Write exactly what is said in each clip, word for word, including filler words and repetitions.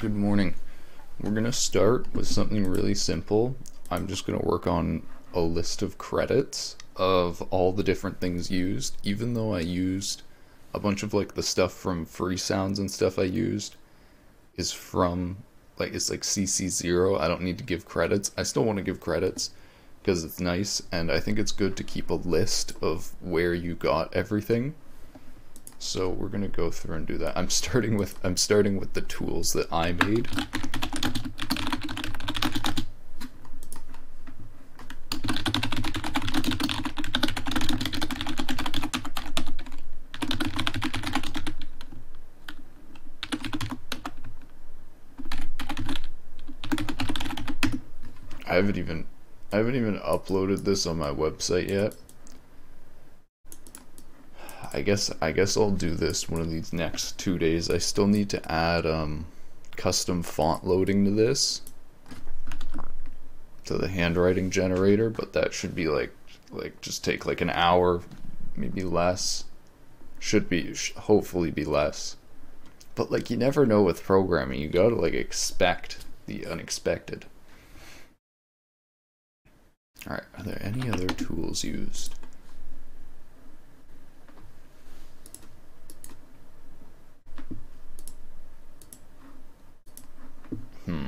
Good morning. We're gonna start with something really simple. I'm just gonna work on a list of credits of all the different things used. Even though I used a bunch of like the stuff from Freesounds and stuff I used is from like it's like C C zero. I don't need to give credits. I still want to give credits because it's nice and I think it's good to keep a list of where you got everything. So we're gonna go through and do that. I'm starting with I'm starting with the tools that I made. I haven't even I haven't even uploaded this on my website yet. I guess I guess I'll do this one of these next two days. I still need to add um, custom font loading to this, to the handwriting generator, but that should be like like just take like an hour, maybe less. Should be should hopefully be less. But like you never know with programming, you gotta like expect the unexpected. All right, are there any other tools used? Hmm.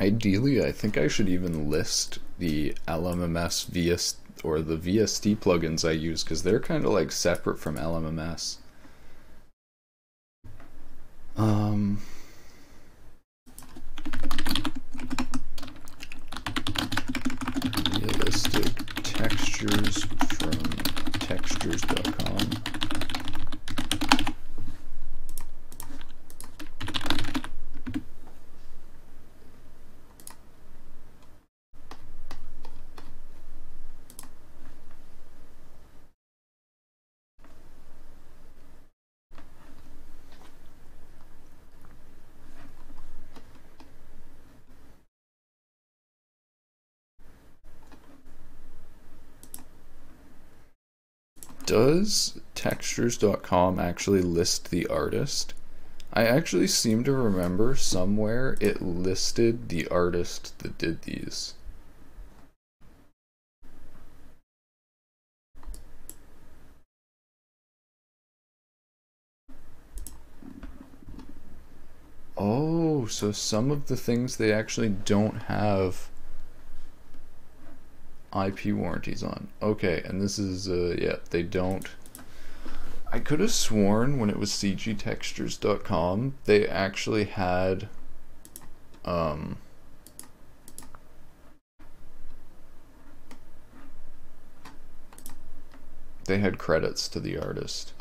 Ideally, I think I should even list the L M M S V S or the V S T plugins I use, because they're kind of like separate from L M M S. Um, realistic textures from textures dot com. Does textures dot com actually list the artist? I actually seem to remember somewhere it listed the artist that did these. Oh, so some of the things they actually don't have I P warranties on. Okay, and this is, uh, yeah, they don't. I could have sworn when it was C G textures dot com, they actually had, um, they had credits to the artist.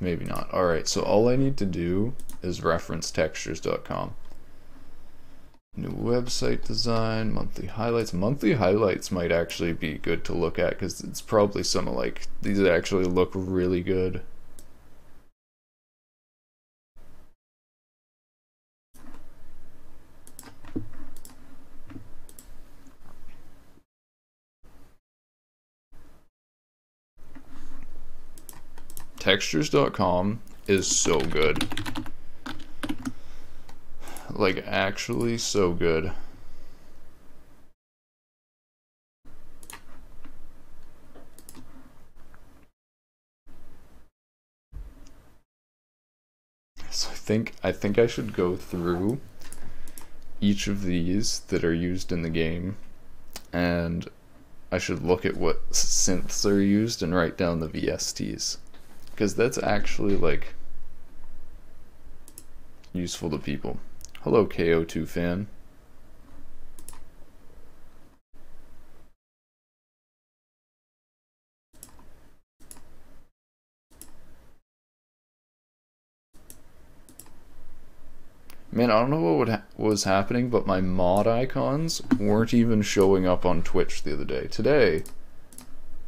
Maybe not. Alright, so all I need to do is reference textures dot com. New website design, monthly highlights. Monthly highlights might actually be good to look at, because it's probably some of like, these actually look really good. Textures dot com is so good. Like, actually so good. So I think I think I should go through each of these that are used in the game, and I should look at what synths are used and write down the V S Ts, because that's actually like useful to people. Hello, K O two fan. Man, I don't know what would ha was happening, but my mod icons weren't even showing up on Twitch the other day. Today,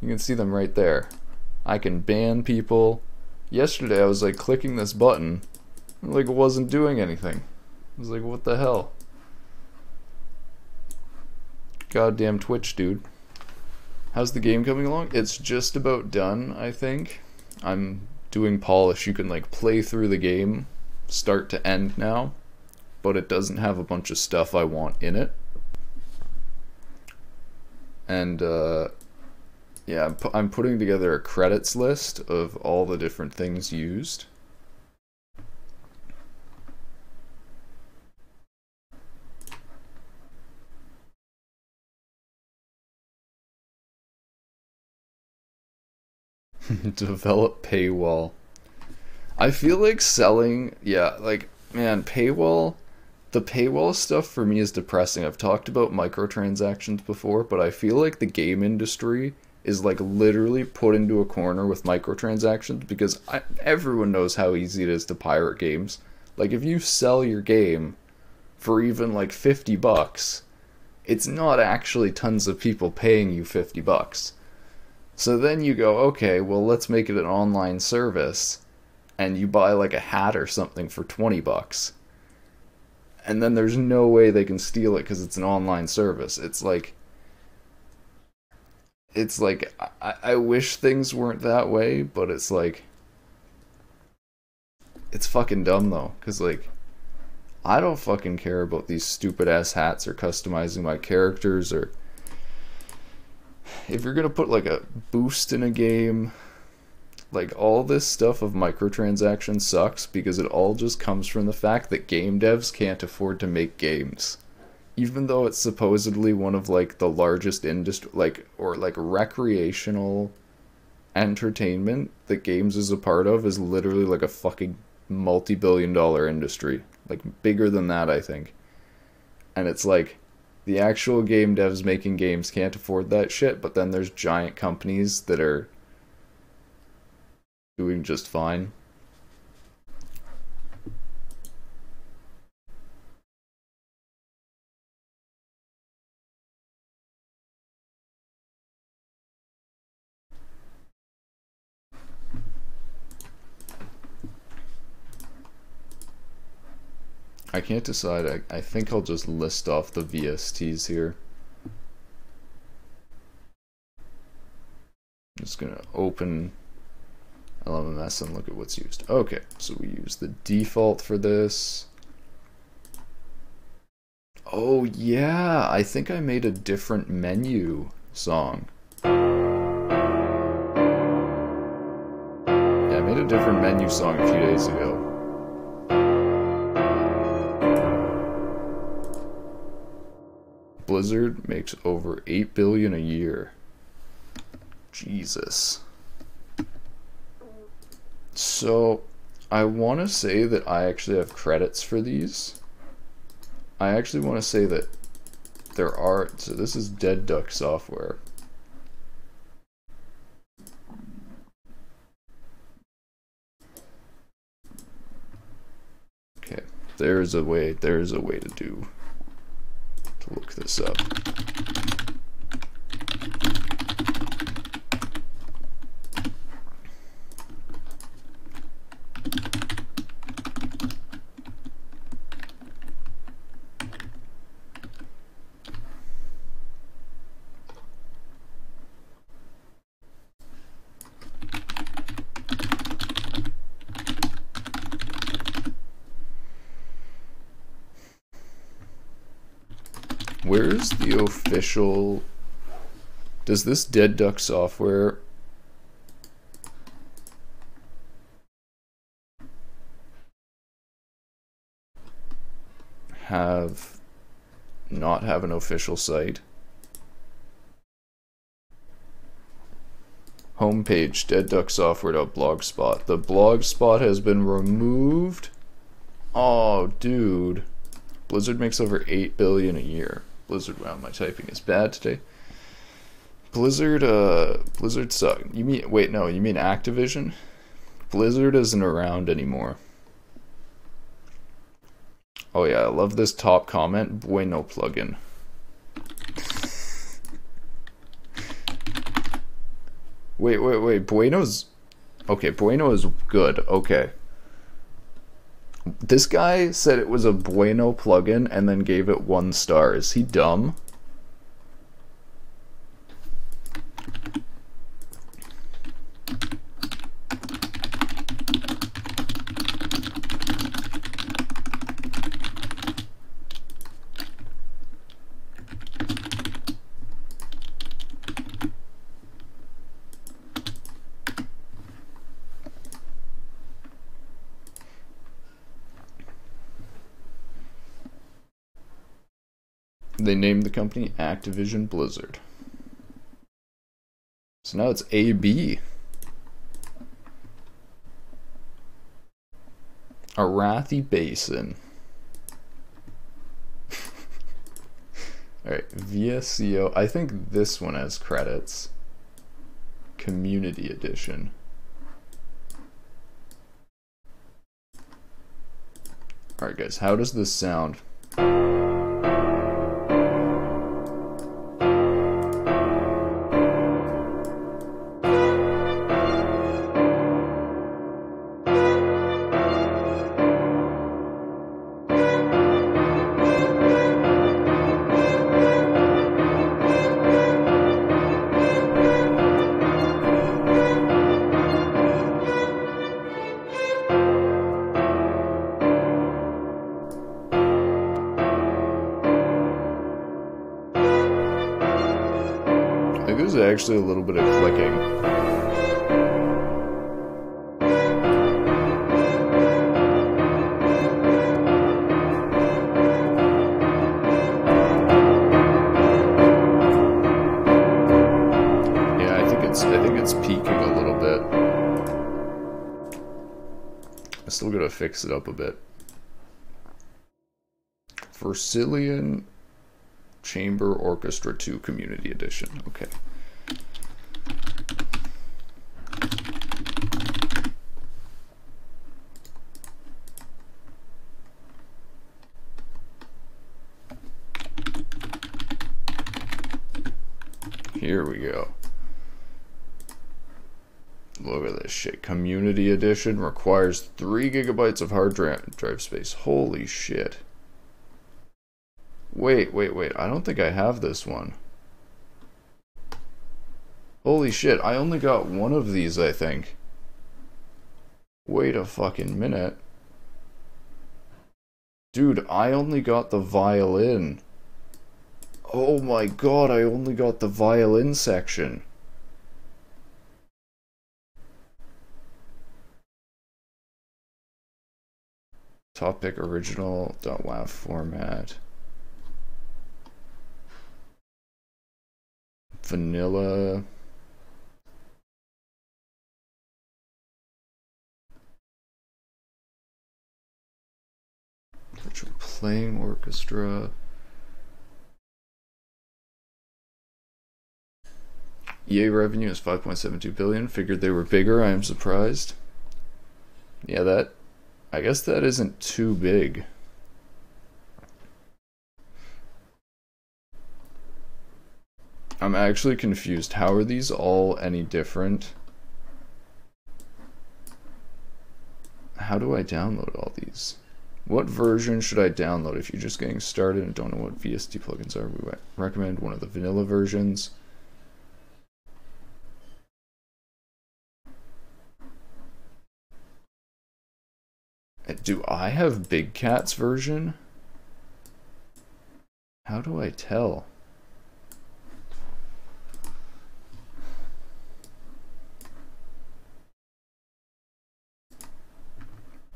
you can see them right there. I can ban people. Yesterday, I was like clicking this button, and, like, it wasn't doing anything. I was like, what the hell? Goddamn Twitch, dude. How's the game coming along? It's just about done, I think. I'm doing polish. You can, like, play through the game, start to end now, but it doesn't have a bunch of stuff I want in it. And, uh, yeah, I'm, pu I'm putting together a credits list of all the different things used. Develop paywall. I feel like selling, yeah, like, man, paywall, the paywall stuff for me is depressing. I've talked about microtransactions before, but I feel like the game industry is like literally put into a corner with microtransactions, because I, everyone knows how easy it is to pirate games. Like, if you sell your game for even like fifty bucks, it's not actually tons of people paying you fifty bucks. So then you go, okay, well, let's make it an online service, and you buy like a hat or something for twenty bucks. And then there's no way they can steal it because it's an online service. It's like, it's like, I, I wish things weren't that way, but it's like, it's fucking dumb though, because like, I don't fucking care about these stupid ass hats or customizing my characters, or if you're gonna put like a boost in a game, Like, all this stuff of microtransactions sucks because it all just comes from the fact that game devs can't afford to make games. Even though it's supposedly one of, like, the largest industry, like, or, like, recreational entertainment that games is a part of is literally, like, a fucking multi-billion dollar industry. Like, bigger than that, I think. And it's like, the actual game devs making games can't afford that shit, but then there's giant companies that are doing just fine. I can't decide. I, I think I'll just list off the V S Ts here. I'm just gonna open L M M S and look at what's used. Okay, so we use the default for this. Oh yeah, I think I made a different menu song. Yeah, I made a different menu song a few days ago. Blizzard makes over eight billion dollars a year. Jesus. So, I want to say that I actually have credits for these. I actually want to say that there are... So this is Dead Duck Software. Okay, there's a way, there's a way to do... look this up. Where's the official... Does this Dead Duck Software... have... not have an official site? Homepage, dead duck software dot blogspot. The blogspot has been removed? Oh, dude. Blizzard makes over eight billion dollars a year. Blizzard, wow, my typing is bad today. Blizzard, uh, Blizzard suck. You mean, wait, no, you mean Activision? Blizzard isn't around anymore. Oh yeah, I love this top comment. Bueno plugin. Wait, wait, wait, Bueno's... Okay, Bueno is good, okay. This guy said it was a Bueno plugin and then gave it one star. Is he dumb? They named the company Activision Blizzard. So now it's A B. Arathi Basin. Alright, V S C O. I think this one has credits. Community Edition. Alright guys, how does this sound? Actually a little bit of clicking. I still gotta fix it up a bit. Versilian Chamber Orchestra two Community Edition. Okay. Here we go. Look at this shit. Community Edition requires three gigabytes of hard drive space. Holy shit. Wait, wait, wait. I don't think I have this one. Holy shit. I only got one of these, I think. Wait a fucking minute. Dude, I only got the violin. Oh my god, I only got the violin section. Topic original dot wav format. Vanilla. Virtual playing orchestra. E A revenue is five point seven two billion. Figured they were bigger. I am surprised. Yeah, that, I guess that isn't too big. I'm actually confused. How are these all any different? How do I download all these? What version should I download? If you're just getting started and don't know what V S T plugins are, we recommend one of the vanilla versions. Do I have Big Cat's version? How do I tell?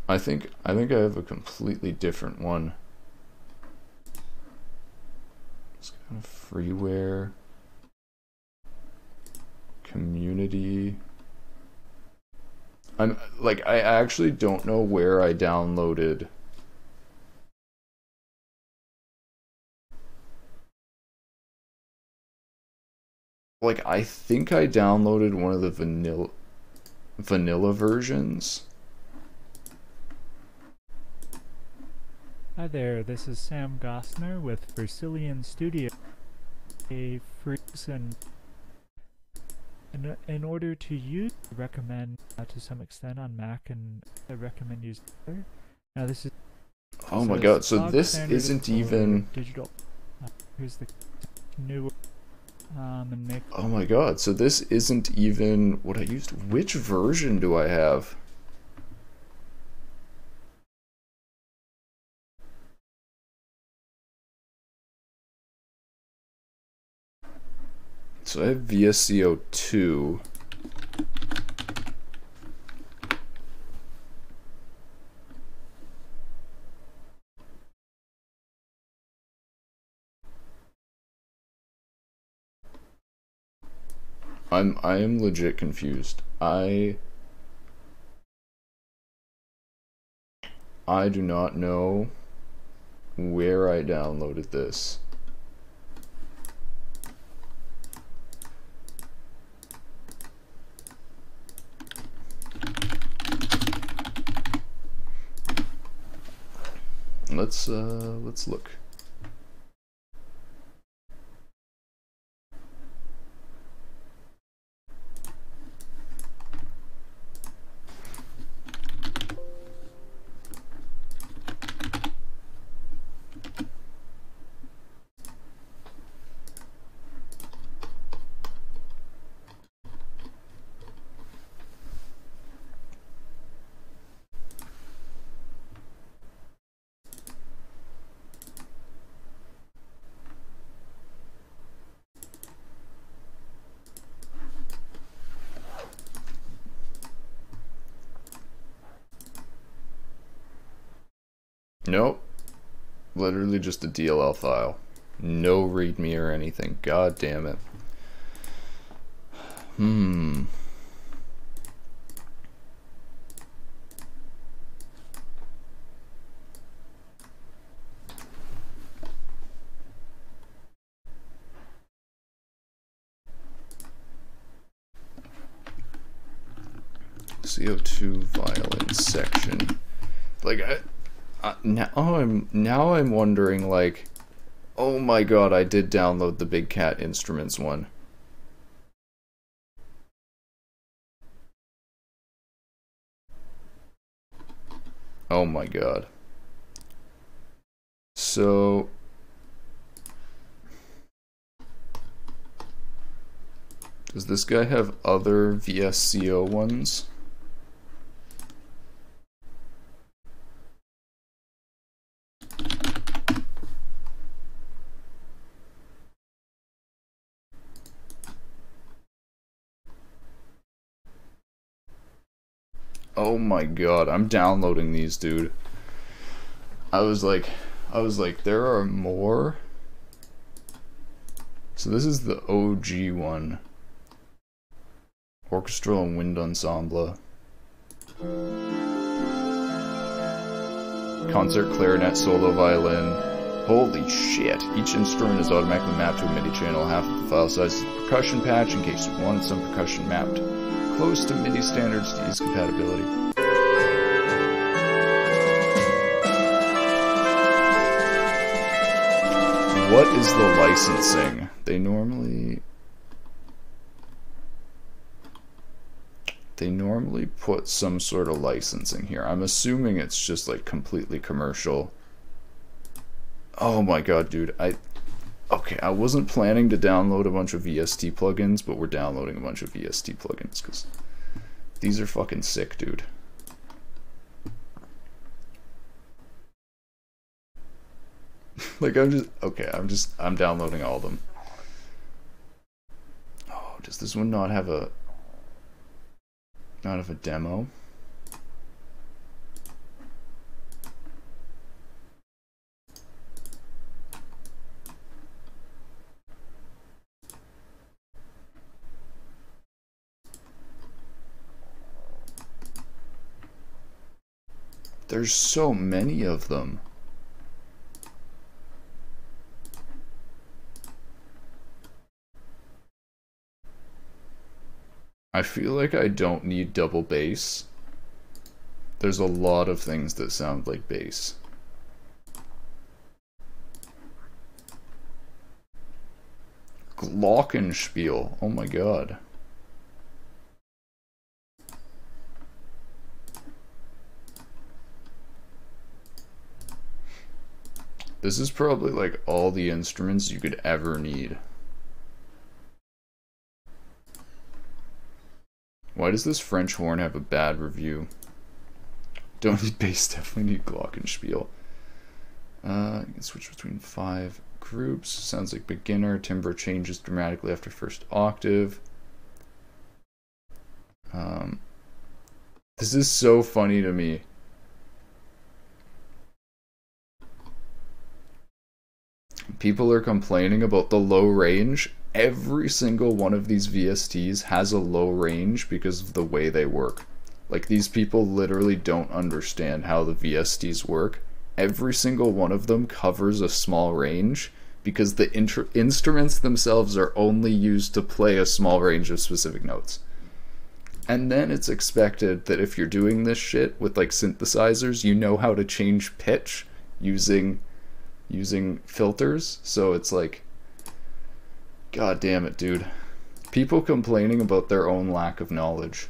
I think I think I have a completely different one. It's kind of freeware. Community. I'm like, I actually don't know where I downloaded. Like, I think I downloaded one of the vanilla vanilla versions. Hi there, this is Sam Gosner with Versilian Studio. A freaks and In, in order to use, I recommend uh, to some extent on Mac, and I recommend use. Now this is. Oh my God! So this isn't even digital. Uh, here's the new. Um, and make. Oh my God! So this isn't even what I used. Which version do I have? So I have V S C O two. I'm I am legit confused. I I do not know where I downloaded this. Let's uh let's look. Nope, literally just a D L L file. No readme or anything, god damn it. Hmm. Z O two violet section. Like, I, I, now I'm now I'm wondering, like, oh my god, I did download the Big Cat Instruments one. Oh my god. So does this guy have other V S C O ones? Oh my god, I'm downloading these, dude. I was like, I was like, there are more. So this is the O G one. Orchestral and Wind Ensemble. Concert, clarinet, solo, violin. Holy shit, each instrument is automatically mapped to a MIDI channel. Half of the file size is the percussion patch in case you wanted some percussion mapped close to MIDI standards to ease compatibility. What is the licensing? They normally... They normally put some sort of licensing here. I'm assuming it's just like completely commercial. Oh my god, dude. I... Okay, I wasn't planning to download a bunch of V S T plugins, but we're downloading a bunch of V S T plugins because these are fucking sick, dude. Like, I'm just, okay, I'm just, I'm downloading all of them. Oh, does this one not have a, not have a demo? There's so many of them. I feel like I don't need double bass. There's a lot of things that sound like bass. Glockenspiel, oh my god. This is probably like all the instruments you could ever need. Why does this French horn have a bad review? Don't need bass, definitely need glockenspiel. Uh, you can switch between five groups. Sounds like beginner. Timbre changes dramatically after first octave. Um, this is so funny to me. People are complaining about the low range. Every single one of these V S Ts has a low range because of the way they work. Like, these people literally don't understand how the V S Ts work. Every single one of them covers a small range because the instruments themselves are only used to play a small range of specific notes. And then it's expected that if you're doing this shit with like synthesizers, you know how to change pitch using using filters. So it's like, god damn it, dude. People complaining about their own lack of knowledge.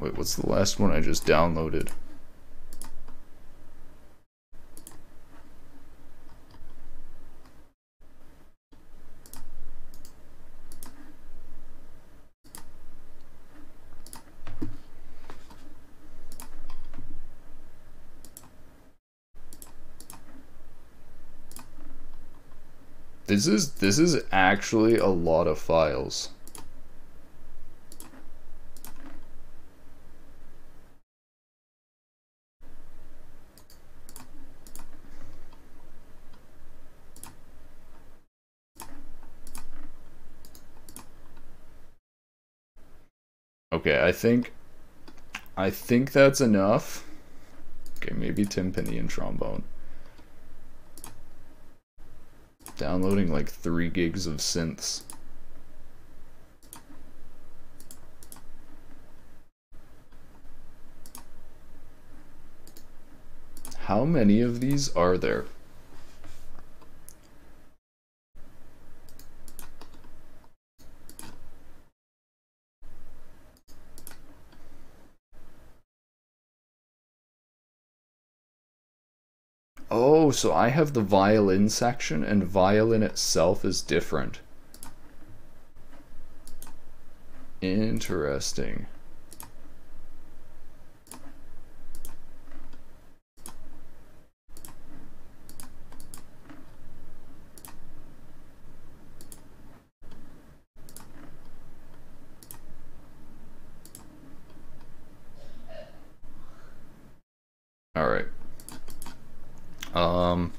Wait, what's the last one I just downloaded? This is this is actually a lot of files. Okay, I think I think that's enough. Okay, maybe timpani and trombone. Downloading like three gigs of synths. How many of these are there? Oh, so I have the violin section, and violin itself is different. Interesting. Um,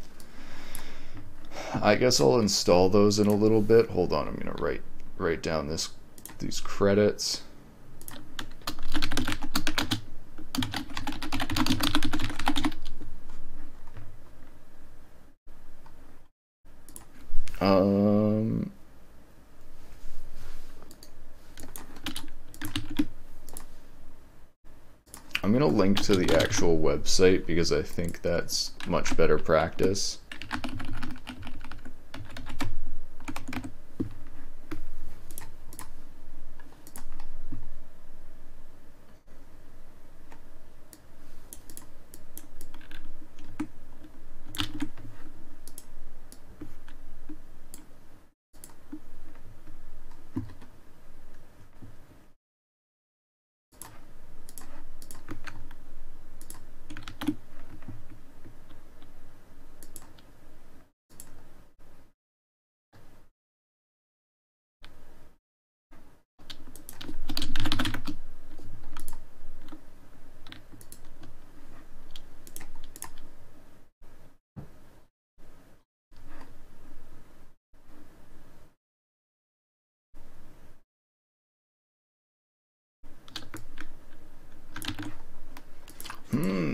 I guess I'll install those in a little bit. Hold on, I'm gonna write write down this these credits. Um, I'm gonna link to the actual website because I think that's much better practice.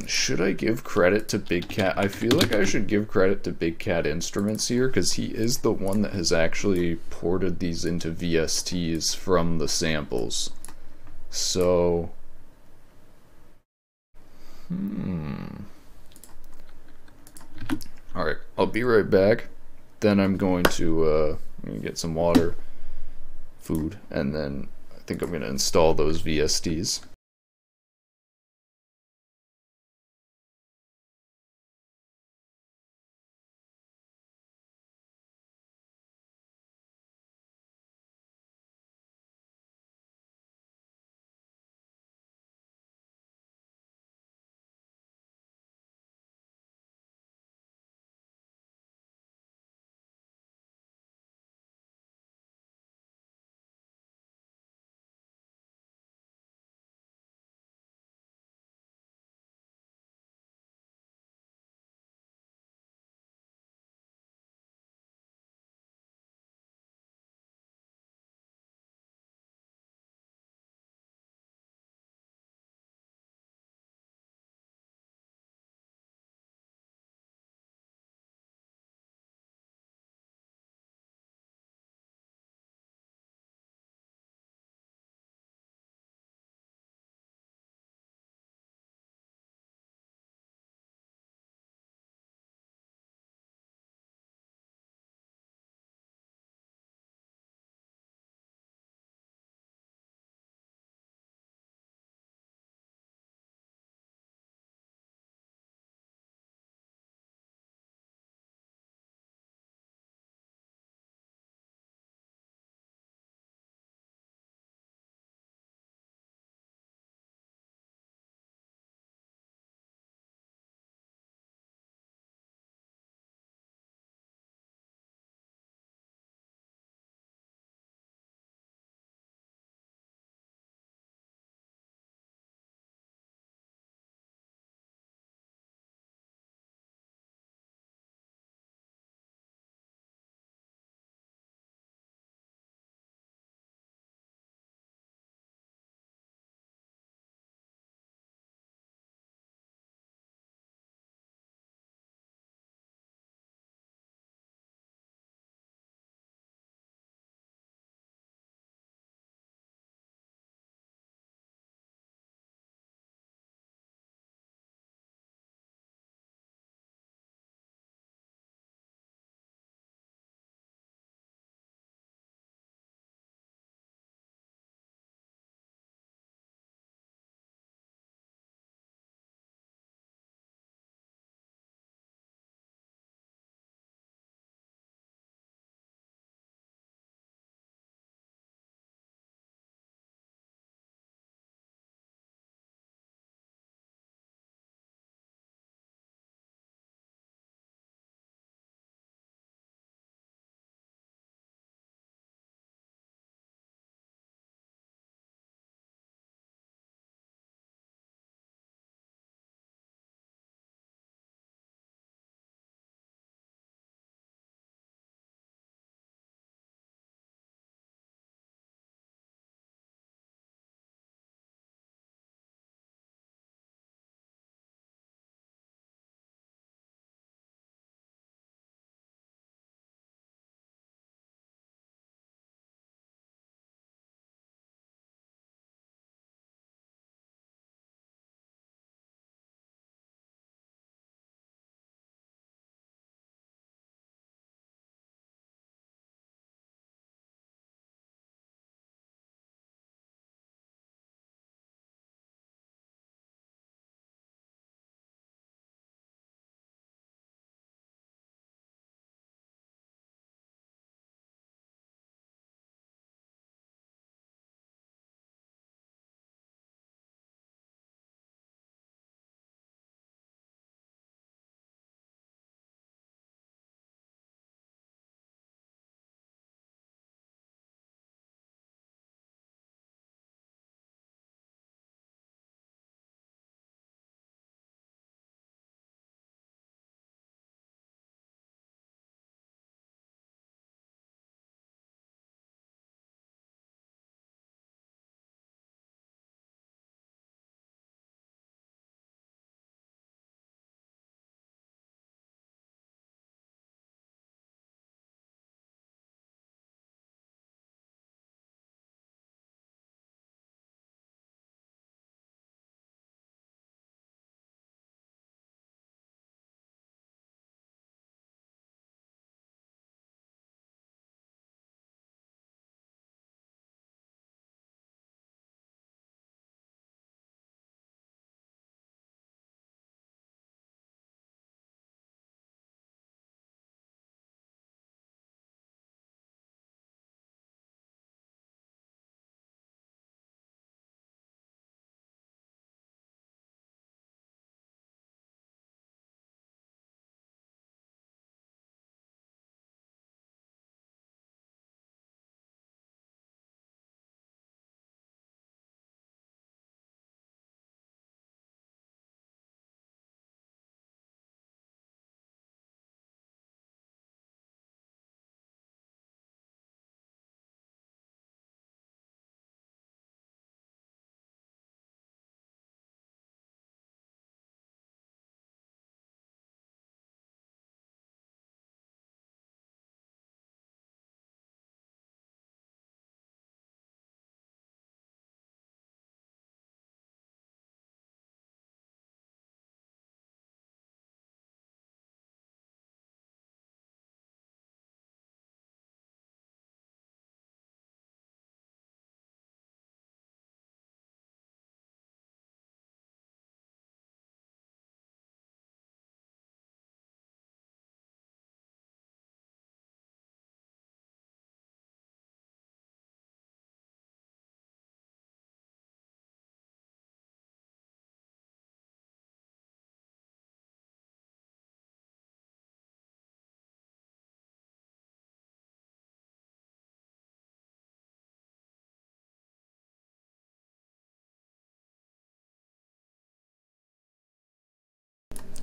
Should I give credit to Big Cat? I feel like I should give credit to Big Cat Instruments here, because he is the one that has actually ported these into V S Ts from the samples. So... Hmm... Alright, I'll be right back. Then I'm going to uh, I'm gonna get some water, food, and then I think I'm going to install those V S Ts.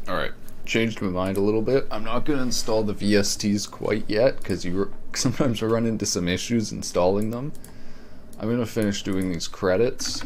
All right, changed my mind a little bit. I'm not going to install the V S Ts quite yet because you sometimes run into some issues installing them. I'm going to finish doing these credits.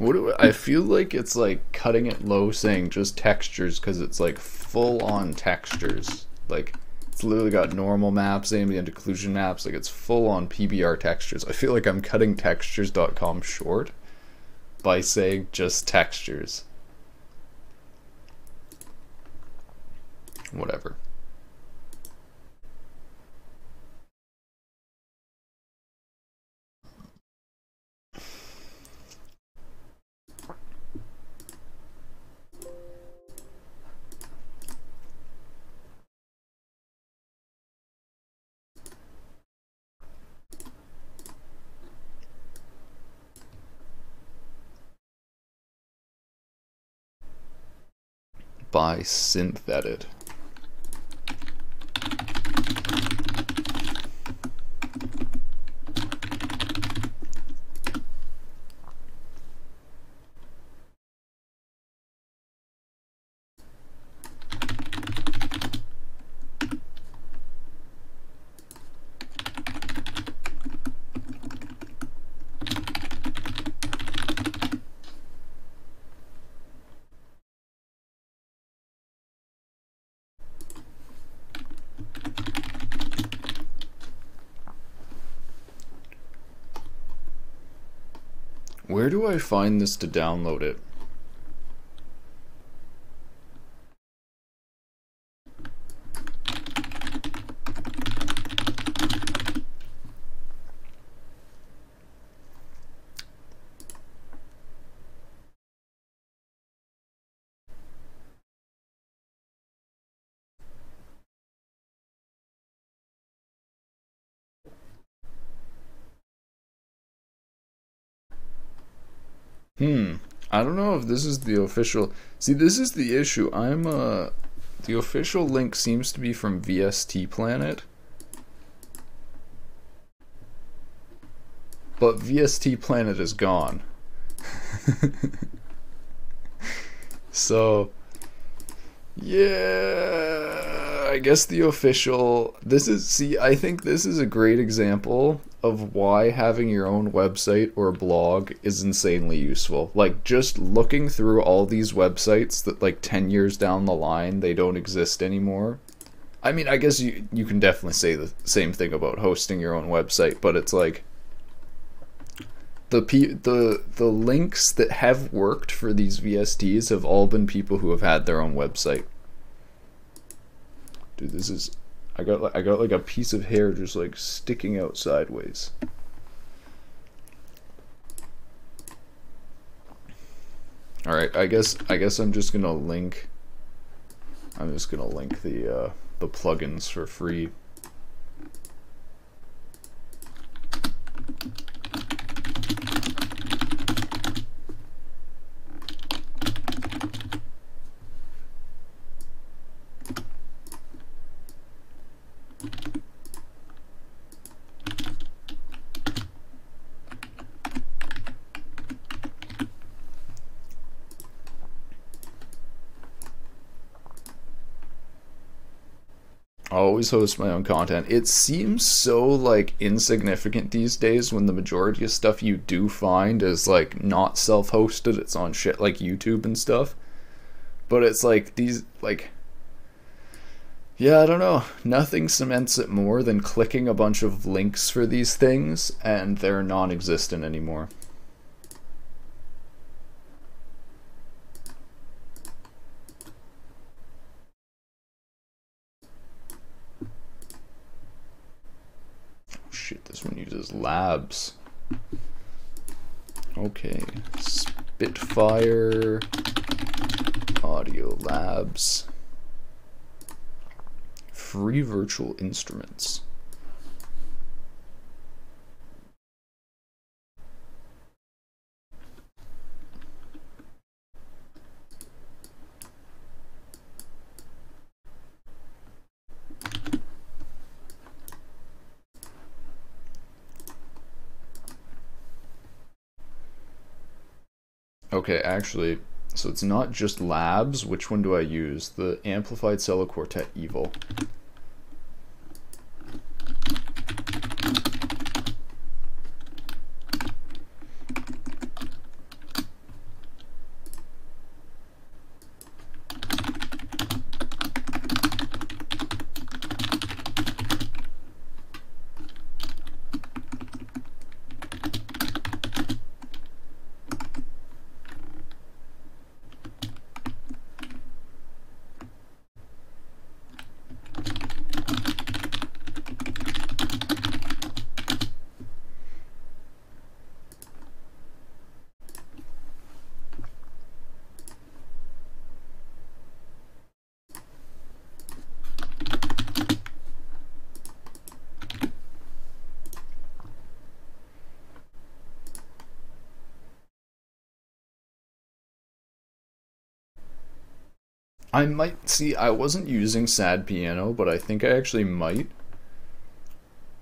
What do I, I feel like it's like cutting it low saying just textures because it's like full on textures. Like it's literally got normal maps, ambient occlusion maps, like it's full on P B R textures. I feel like I'm cutting textures dot com short by saying just textures. Whatever. By synth edit. Where do I find this to download it? Hmm, I don't know if this is the official. See, this is the issue. I'm uh the official link seems to be from V S T Planet. But V S T Planet is gone. So yeah, I guess the official this is see, I think this is a great example of why having your own website or blog is insanely useful. Like just looking through all these websites that like ten years down the line they don't exist anymore. I mean, I guess you you can definitely say the same thing about hosting your own website, but it's like the pe the the links that have worked for these V S Ts have all been people who have had their own website. Dude, this is I got, I got like a piece of hair just like sticking out sideways. All right, I guess I guess I'm just gonna link. I'm just gonna link the uh, the plugins for free. I always host my own content. It seems so like insignificant these days when the majority of stuff you do find is like not self-hosted. It's on shit like YouTube and stuff. But it's like these like yeah, I don't know. Nothing cements it more than clicking a bunch of links for these things and they're non-existent anymore. Shit, this one uses labs. Okay, Spitfire Audio Labs. Free virtual instruments. Okay, actually, so it's not just labs. Which one do I use? The Amplified Cello Quartet Evil. I might, see, I wasn't using Sad Piano, but I think I actually might.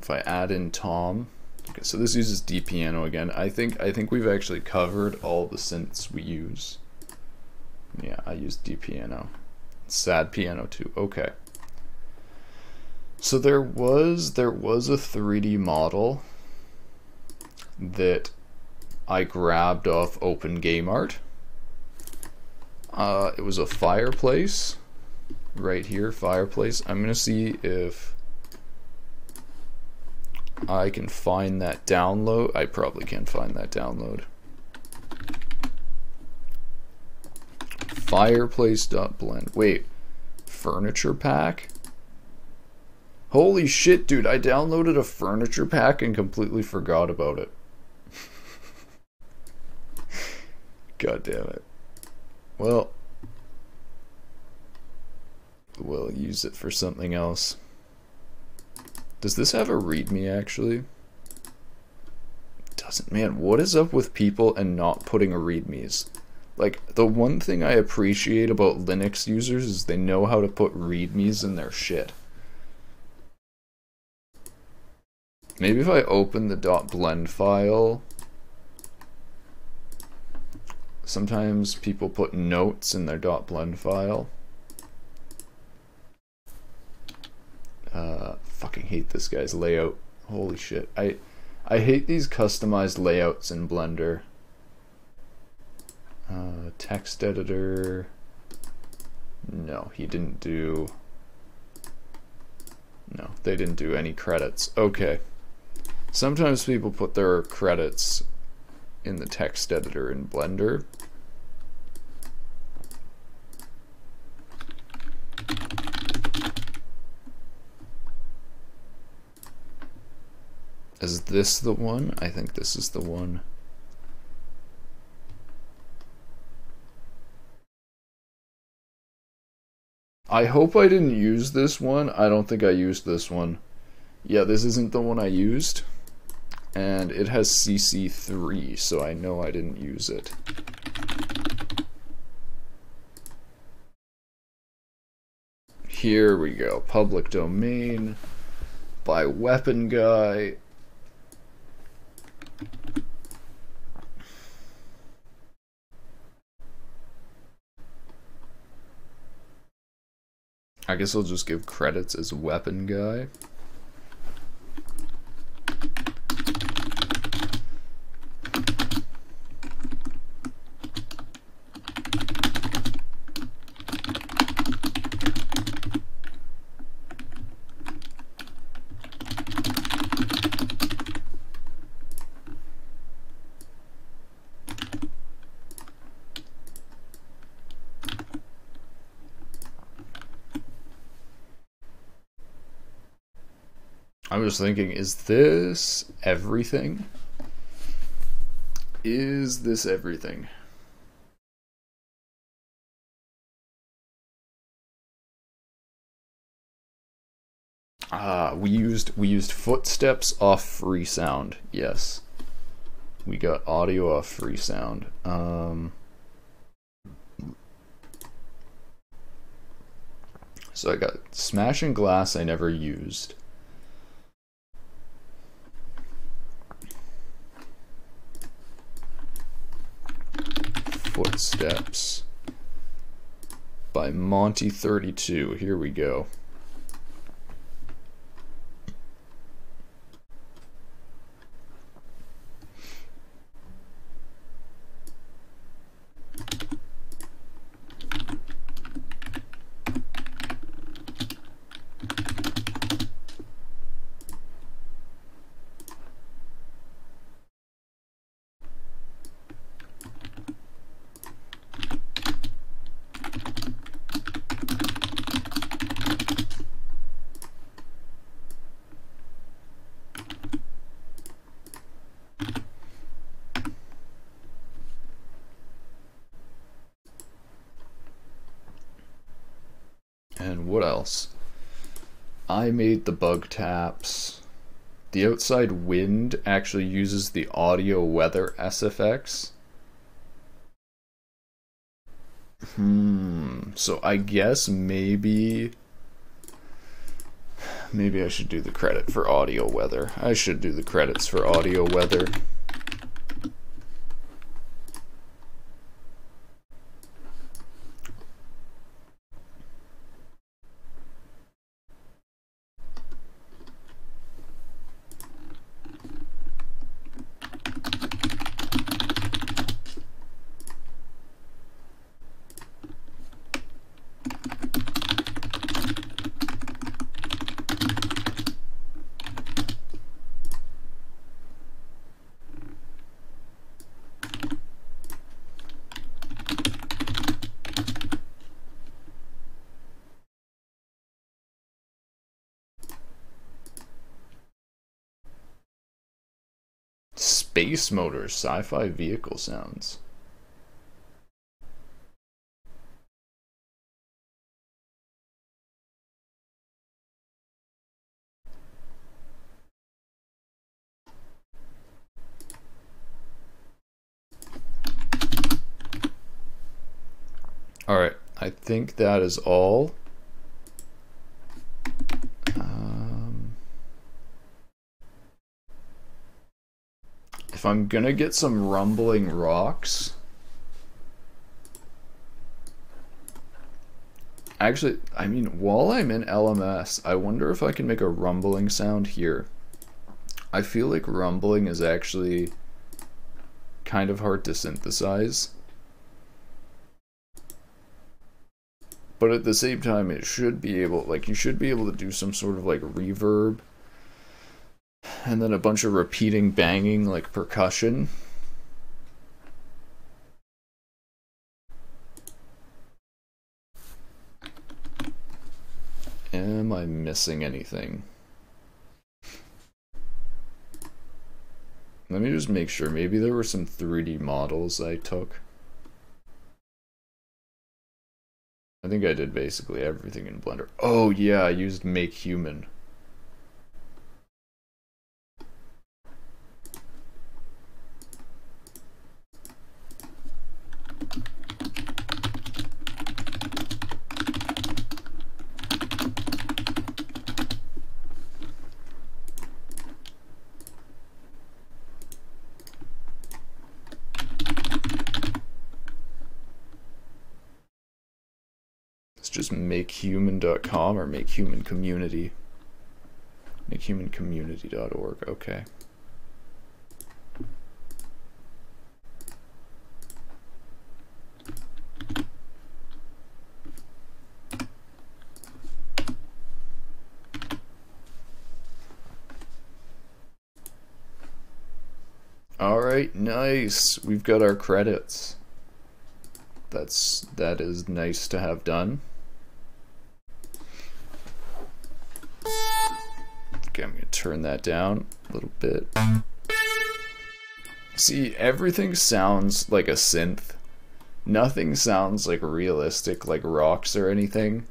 If I add in Tom, okay, so this uses D Piano again. I think I think we've actually covered all the synths we use. Yeah, I use D Piano. Sad Piano too, okay. So there was, there was a three D model that I grabbed off Open Game Art. Uh, it was a fireplace, right here, fireplace. I'm gonna see if I can find that download. I probably can't find that download. Fireplace.blend, wait, furniture pack? Holy shit, dude, I downloaded a furniture pack and completely forgot about it. God damn it. Well, we'll use it for something else. Does this have a README actually? It doesn't. Man, what is up with people and not putting a READMEs? Like, the one thing I appreciate about Linux users is they know how to put READMEs in their shit. Maybe if I open the .blend file. Sometimes people put notes in their .blend file. Uh, fucking hate this guy's layout. Holy shit. I, I hate these customized layouts in Blender. Uh, text editor. No, he didn't do... No, they didn't do any credits. Okay. Sometimes people put their credits in the text editor in Blender. Is this the one? I think this is the one. I hope I didn't use this one. I don't think I used this one. Yeah, this isn't the one I used. And it has C C three, so I know I didn't use it. Here we go, public domain, by weapon guy. I guess I'll just give credits as weapon guy. I'm just thinking, is this everything? Is this everything? Ah, we used we used footsteps off Freesound. Yes, we got audio off Freesound. Um, so I got smashing glass. I never used. Footsteps by Monty thirty-two. Here we go. I made the bug taps. The outside wind actually uses the Audio Weather S F X. Hmm. So I guess maybe maybe I should do the credit for Audio Weather. I should do the credits for Audio Weather. Space motors, sci-fi vehicle sounds. All right, I think that is all. If I'm gonna get some rumbling rocks, actually, I mean, while I'm in L M S, I wonder if I can make a rumbling sound here. I feel like rumbling is actually kind of hard to synthesize, but at the same time, it should be able, like, you should be able to do some sort of like reverb. And then a bunch of repeating banging, like percussion. Am I missing anything? Let me just make sure. Maybe there were some three D models I took. I think I did basically everything in Blender. Oh yeah, I used Makehuman. just Makehuman dot com or Makehuman Community. Makehuman Community dot org, okay. All right, nice. We've got our credits. That's that is nice to have done. Okay, I'm gonna turn that down a little bit. See, everything sounds like a synth. Nothing sounds like realistic, like rocks or anything.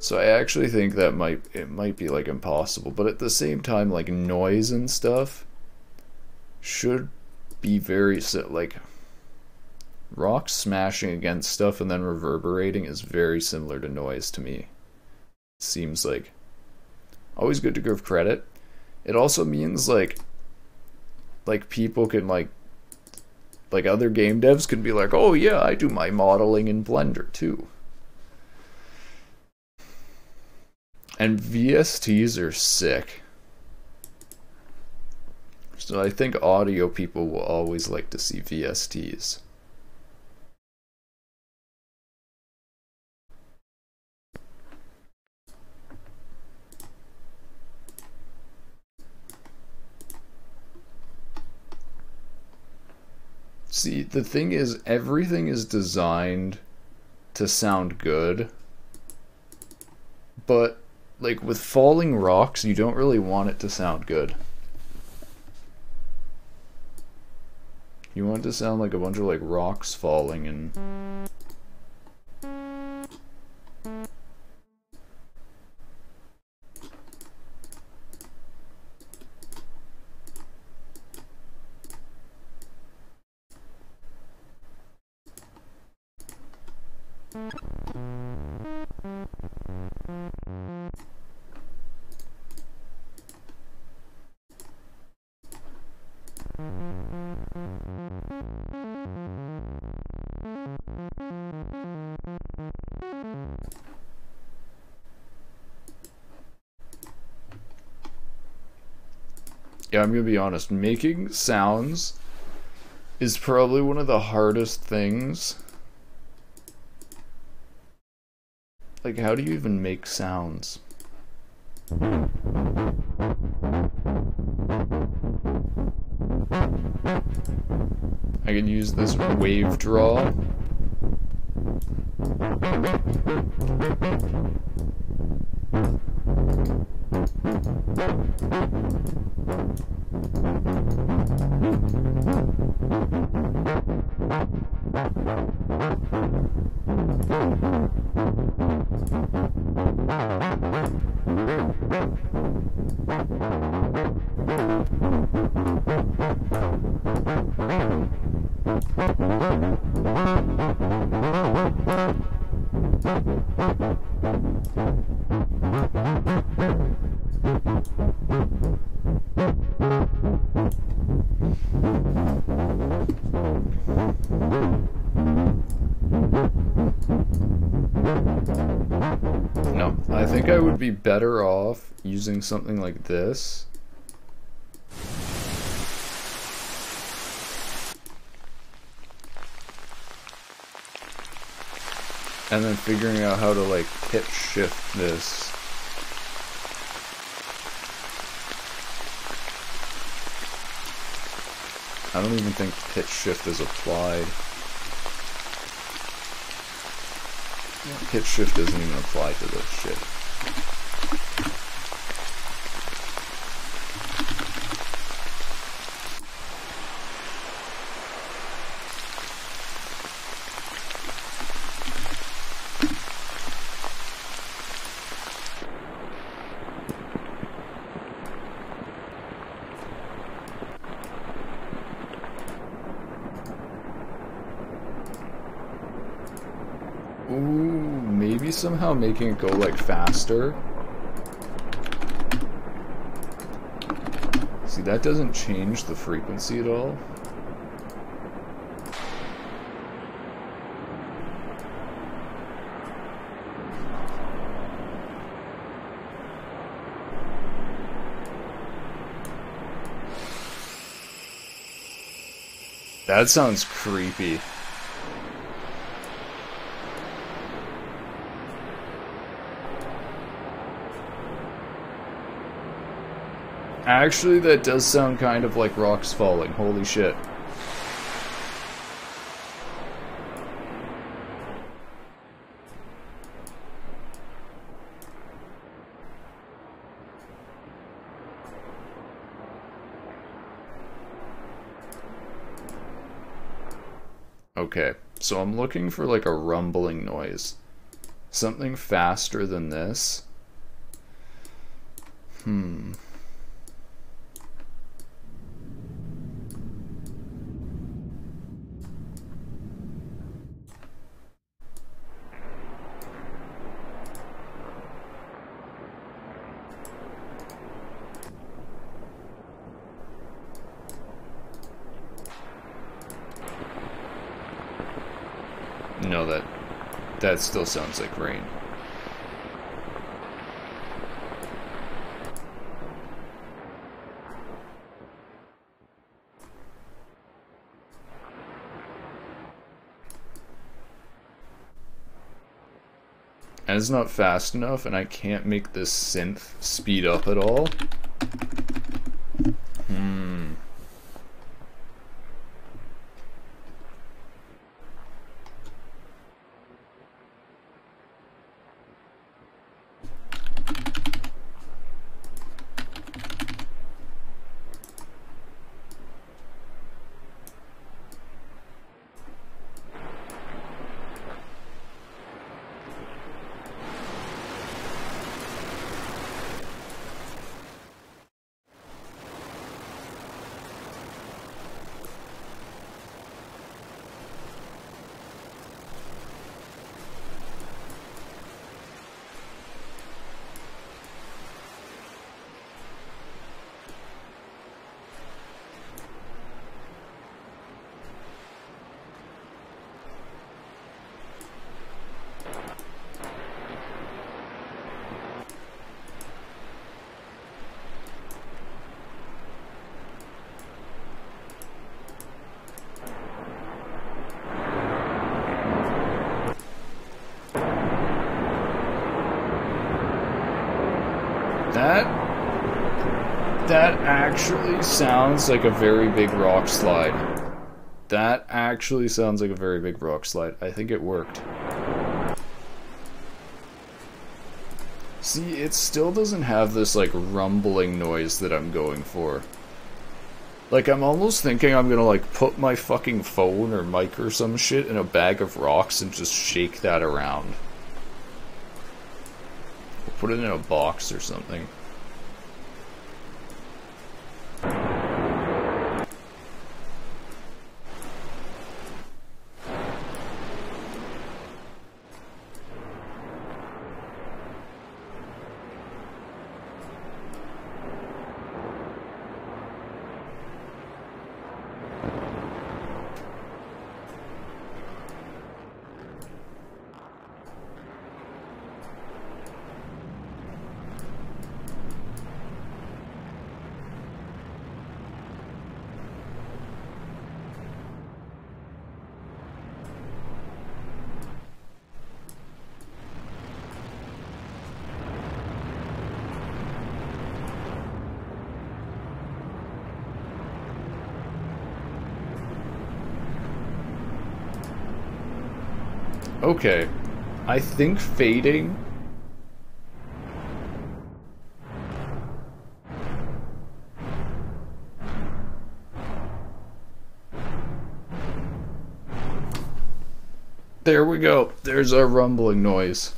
So I actually think that might it might be like impossible, but at the same time, like noise and stuff should be very, like, rocks smashing against stuff and then reverberating is very similar to noise to me. Seems like always good to give credit. It also means like like people can like like other game devs can be like, oh yeah, I do my modeling in Blender too. And V S Ts are sick. So I think audio people will always like to see V S Ts. See, the thing is, everything is designed to sound good, but like with falling rocks, you don't really want it to sound good. You want it to sound like a bunch of like rocks falling and... Yeah, I'm gonna be honest, making sounds is probably one of the hardest things. Like, how do you even make sounds? I can use this wave draw. Be better off using something like this. And then figuring out how to like pitch shift this. I don't even think pitch shift is applied. Pitch shift doesn't even apply to this shit. Somehow making it go like faster. See, that doesn't change the frequency at all. That sounds creepy. Actually, that does sound kind of like rocks falling. Holy shit. Okay, so I'm looking for like a rumbling noise. Something faster than this. Hmm. No, that that still sounds like rain. And it's not fast enough, and I can't make this synth speed up at all. Hmm. Actually sounds like a very big rock slide. That actually sounds like a very big rock slide. I think it worked. See, it still doesn't have this like rumbling noise that I'm going for. Like, I'm almost thinking I'm gonna like put my fucking phone or mic or some shit in a bag of rocks and just shake that around. Or put it in a box or something. Okay, I think fading there we go, there's our rumbling noise.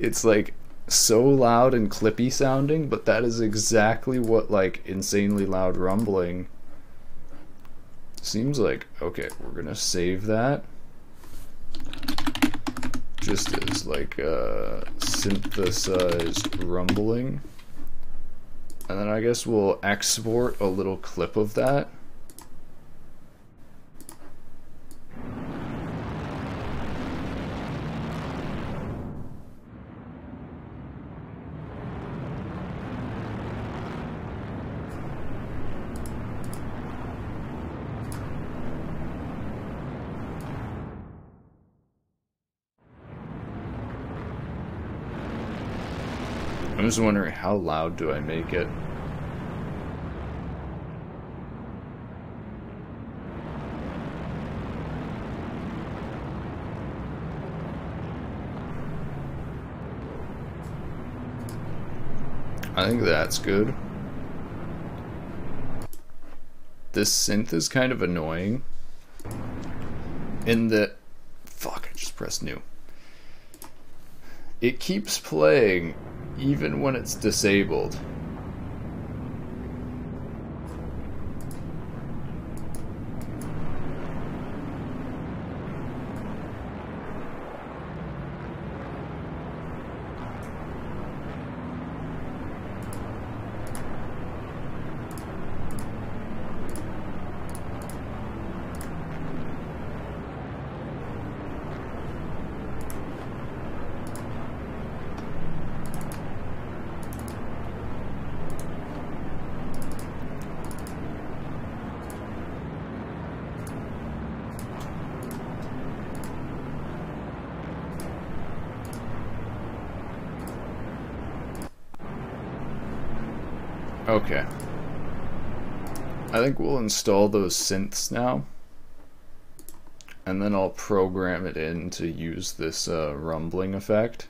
It's like so loud and clippy sounding, but that is exactly what like insanely loud rumbling seems like. Okay, we're gonna save that just as like uh, synthesized rumbling, and then I guess we'll export a little clip of that. I'm just wondering, how loud do I make it? I think that's good. This synth is kind of annoying. In the... Fuck, I just pressed new. It keeps playing even when it's disabled. Okay, I think we'll install those synths now, and then I'll program it in to use this uh, rumbling effect.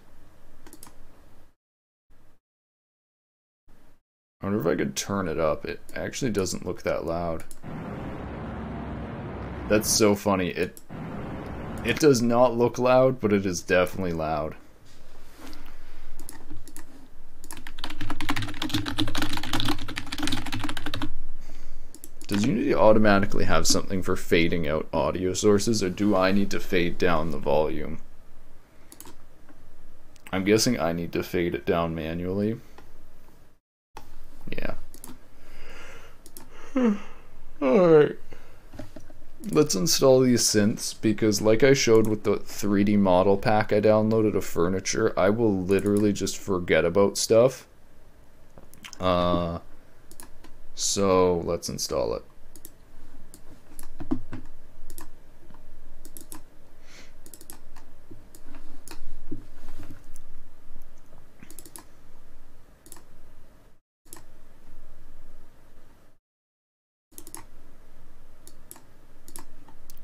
I wonder if I could turn it up. It actually doesn't look that loud. That's so funny. It, it does not look loud, but it is definitely loud. Does Unity automatically have something for fading out audio sources, or do I need to fade down the volume? I'm guessing I need to fade it down manually. Yeah. Alright. Let's install these synths, because like I showed with the three D model pack I downloaded of furniture, I will literally just forget about stuff. Uh... So let's install it.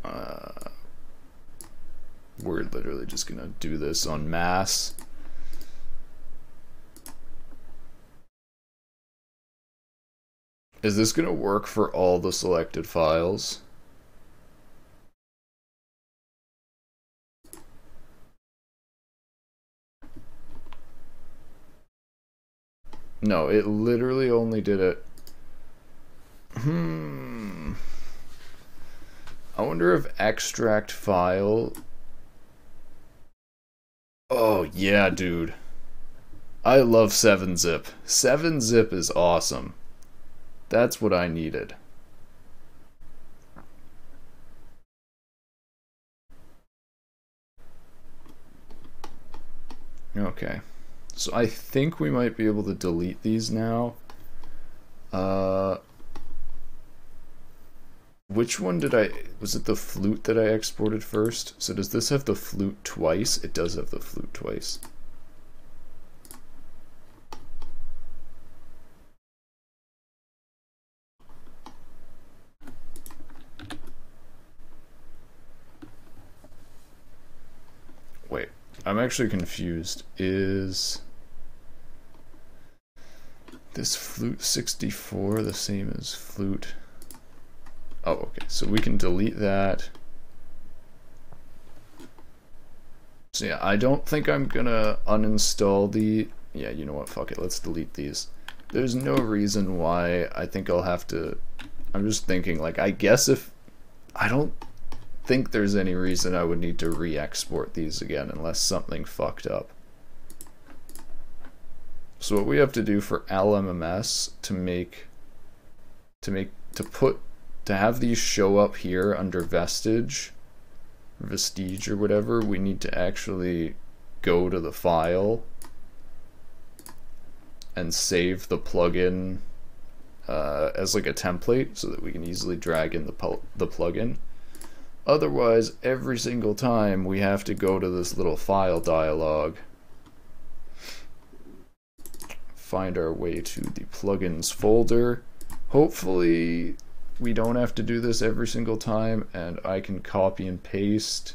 Uh, we're literally just gonna do this en masse. Is this going to work for all the selected files? No, it literally only did it. Hmm. I wonder if extract file. Oh yeah, dude. I love seven zip. seven zip is awesome. That's what I needed. Okay, so I think we might be able to delete these now. Uh, which one did I, was it the flute that I exported first? So does this have the flute twice? It does have the flute twice. I'm actually confused. Is this flute sixty-four the same as flute? Oh, okay. So we can delete that. So yeah, I don't think I'm gonna uninstall the... Yeah, you know what? Fuck it. Let's delete these. There's no reason why I think I'll have to... I'm just thinking, like, I guess if... I don't... think there's any reason I would need to re-export these again unless something fucked up. So what we have to do for L M M S to make to make to put to have these show up here under vestige vestige or whatever, we need to actually go to the file and save the plugin uh, as like a template so that we can easily drag in the pl the plugin. Otherwise, every single time we have to go to this little file dialog find our way to the plugins folder. Hopefully we don't have to do this every single time, and I can copy and paste.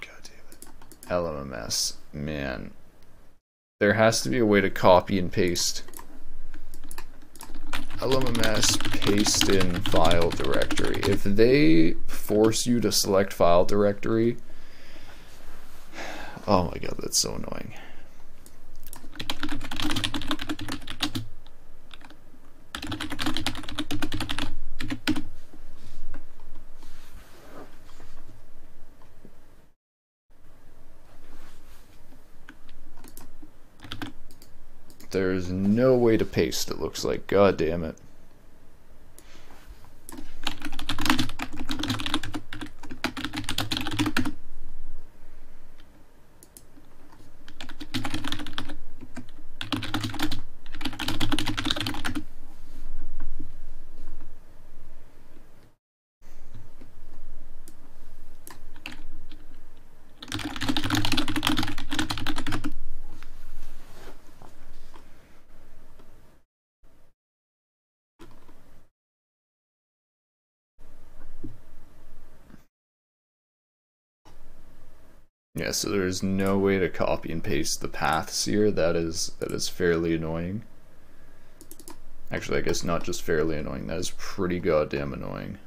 God damn it. L M M S, man. There has to be a way to copy and paste. L M M S paste in file directory. If they force you to select file directory, oh my god, that's so annoying. There is no way to paste, it looks like. God damn it. Yeah, so there's no way to copy and paste the paths here. That is that is fairly annoying. Actually, I guess not just fairly annoying, that is pretty goddamn annoying.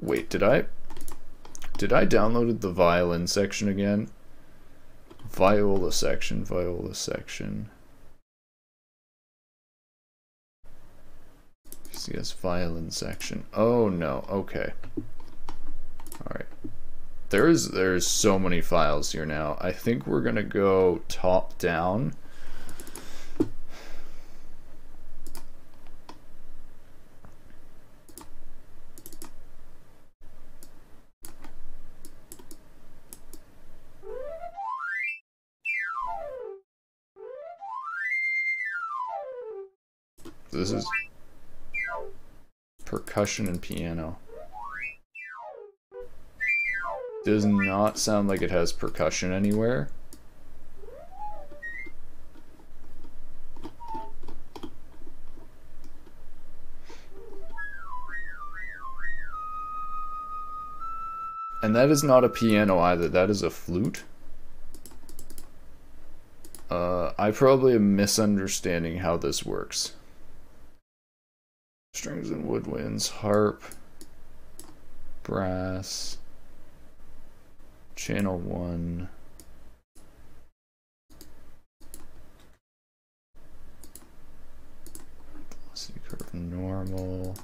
Wait, did I did I download the violin section again? Viola section, viola section. C S violin section. Oh no, okay. Alright. There is there's so many files here now. I think we're gonna go top down. This is percussion and piano. Does not sound like it has percussion anywhere. And that is not a piano either, that is a flute. Uh, I probably am misunderstanding how this works. Strings and woodwinds, harp, brass, channel one. Velocity curve normal.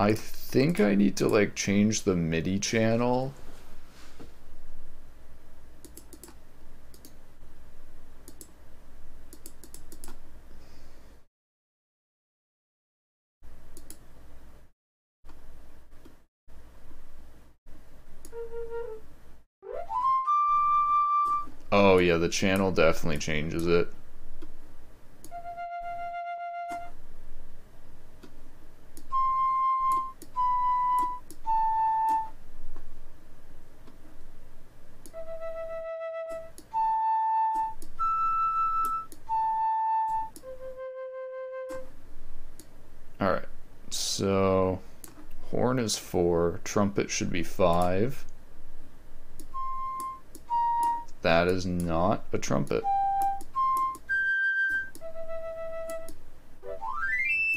I think I need to like change the MIDI channel. Oh yeah, the channel definitely changes it. All right, so horn is four, trumpet should be five. That is not a trumpet.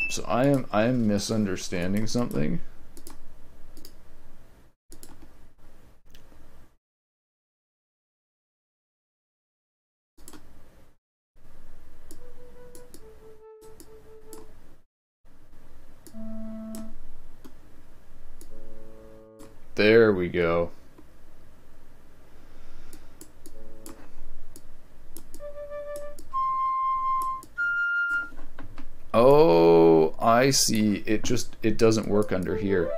So I am I am misunderstanding something. There we go. Oh, I see. It just, it doesn't work under here.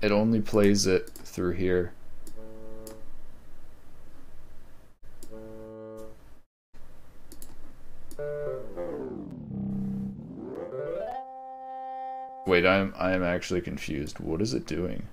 It only plays it through here. Wait, I'm I'm actually confused. What is it doing?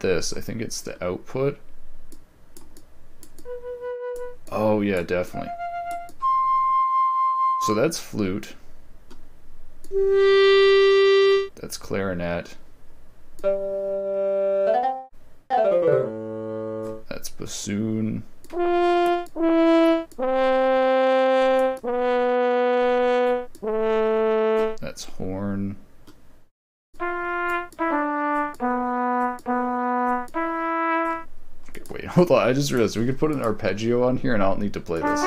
This, I think it's the output. Oh yeah, definitely. So that's flute. That's clarinet. That's bassoon. That's horn. Hold on, I just realized we could put an arpeggio on here and I don't need to play this.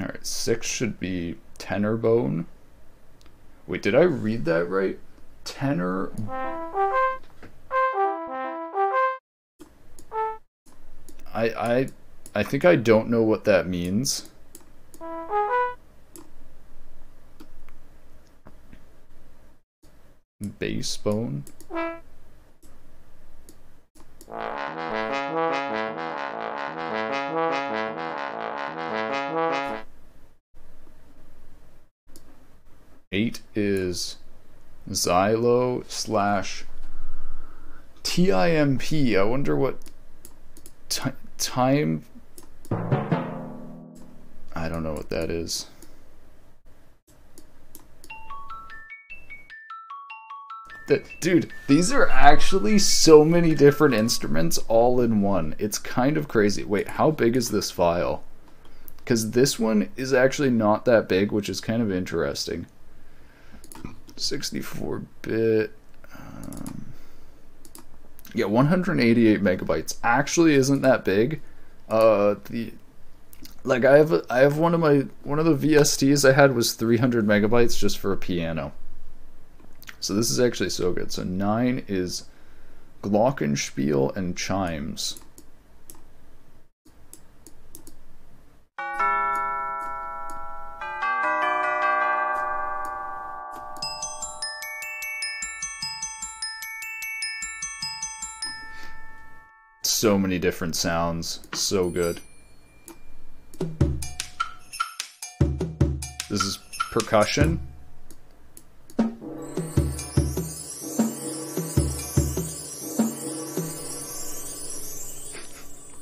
Alright, six should be tenor bone. Wait, did I read that right? Tenor. I I I think I don't know what that means. Bass bone. Eight is Xylo slash T I M P. I wonder what t time. I don't know what that is. That, dude, these are actually so many different instruments all in one. It's kind of crazy. Wait, how big is this file? Because this one is actually not that big, which is kind of interesting. sixty-four bit, um, yeah, one hundred eighty-eight megabytes actually isn't that big. Uh, the like I have a, I have one of my one of the V S Ts I had was three hundred megabytes just for a piano. So this is actually so good. So nine is glockenspiel and chimes. So many different sounds, so good. This is percussion.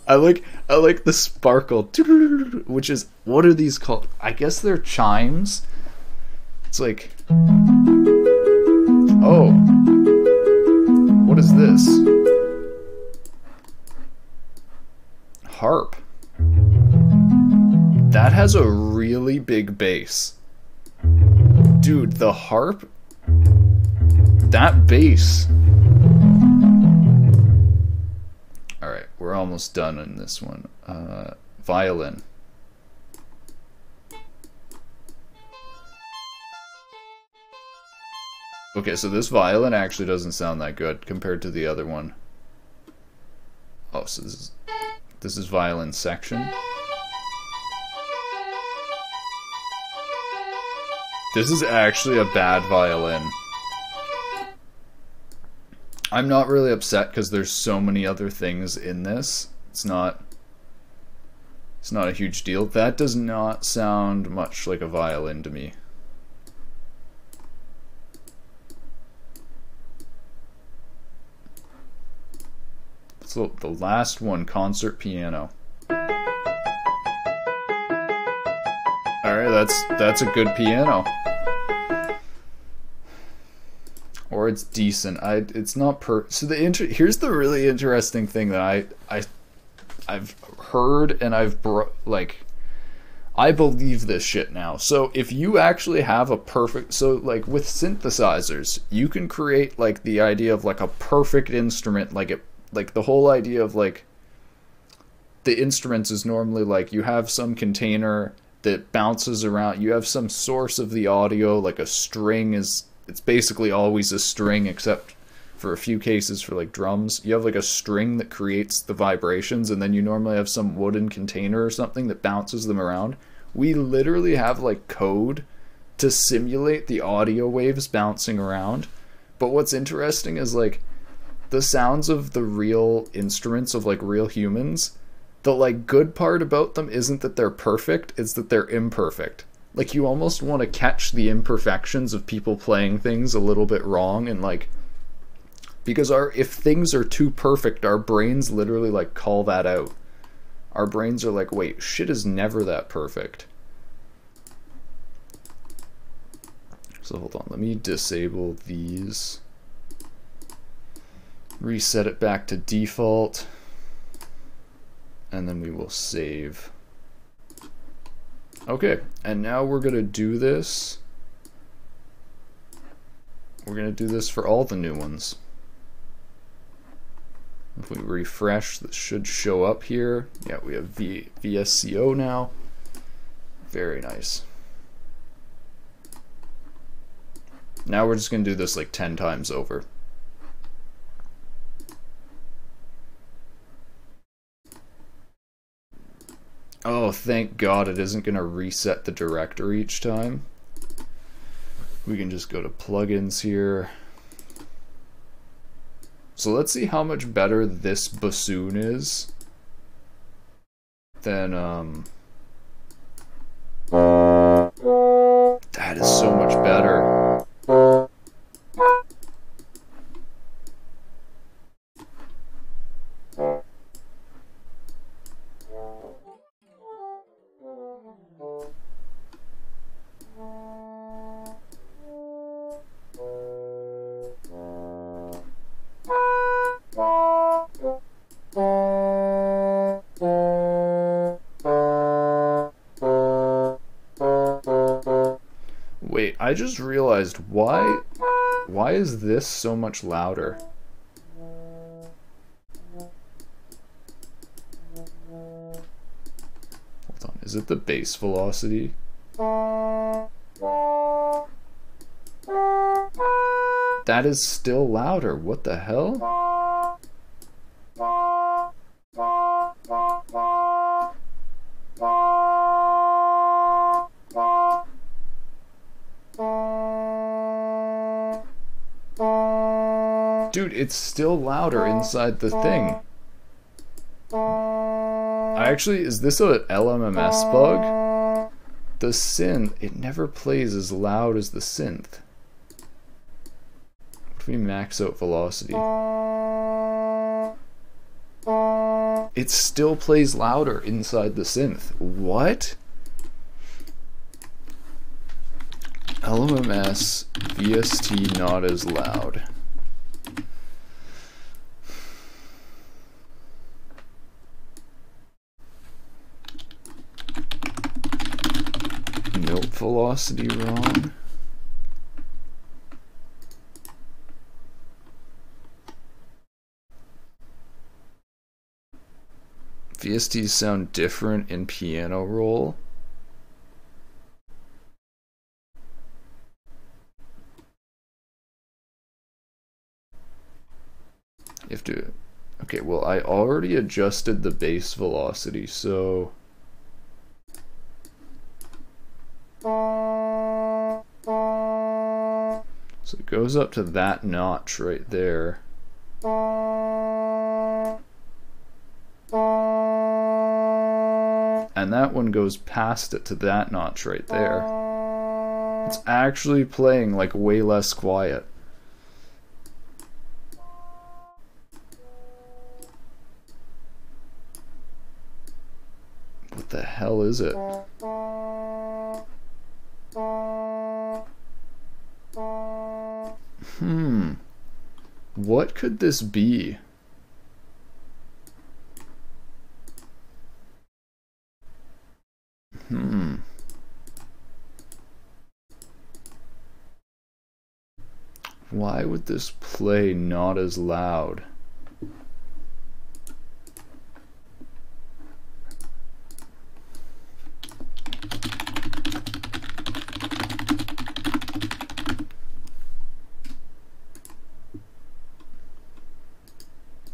I like I like the sparkle, which is, what are these called? I guess they're chimes. It's like, oh, what is this? Harp. That has a really big bass. Dude, the harp, that bass. All right, we're almost done in this one. Uh, violin. Okay, so this violin actually doesn't sound that good compared to the other one. Oh, so this is This is violin section. This is actually a bad violin. I'm not really upset because there's so many other things in this. It's not it's not a huge deal. That does not sound much like a violin to me. So the last one, concert piano. All right, that's that's a good piano. or it's decent. I it's not per. So the inter, here's the really interesting thing that I I I've heard and I've bro, like I believe this shit now. So if you actually have a perfect, so like with synthesizers, you can create like the idea of like a perfect instrument, like it like the whole idea of like the instruments is normally like you have some container that bounces around, you have some source of the audio, like a string is, it's basically always a string except for a few cases for like drums. You have like a string that creates the vibrations, and then you normally have some wooden container or something that bounces them around. We literally have like code to simulate the audio waves bouncing around. But what's interesting is like the sounds of the real instruments of like real humans, the like good part about them isn't that they're perfect, it's that they're imperfect. Like you almost want to catch the imperfections of people playing things a little bit wrong, and like because our if things are too perfect, our brains literally like call that out. Our brains are like, wait, shit is never that perfect. So hold on, let me disable these. Reset it back to default. And then we will save. Okay, and now we're gonna do this. We're gonna do this for all the new ones. If we refresh, this should show up here. Yeah, we have v VSCO now. Very nice. Now we're just gonna do this like ten times over. Oh, thank God it isn't gonna reset the directory each time. We can just go to plugins here. So let's see how much better this bassoon is than, um, that is so much better. I just realized, why why is this so much louder? Hold on, is it the bass velocity? That is still louder, what the hell? Dude, it's still louder inside the thing. I actually, is this an L M M S bug? The synth, it never plays as loud as the synth. What if we max out velocity? It still plays louder inside the synth. What? L M M S, V S T not as loud. Velocity wrong. V S Ts sound different in piano roll. You have to, okay, well I already adjusted the bass velocity, so So it goes up to that notch right there. And that one goes past it to that notch right there. It's actually playing like way less quiet. What the hell is it? Hmm. What could this be? Hmm. Why would this play not as loud?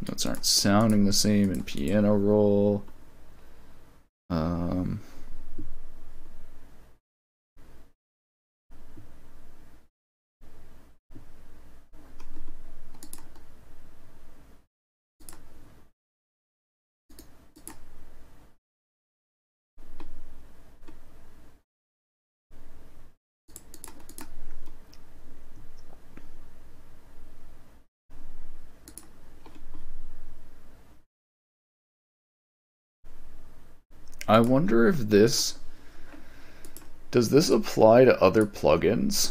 Notes aren't sounding the same in piano roll. Um... I wonder if this, does this apply to other plugins?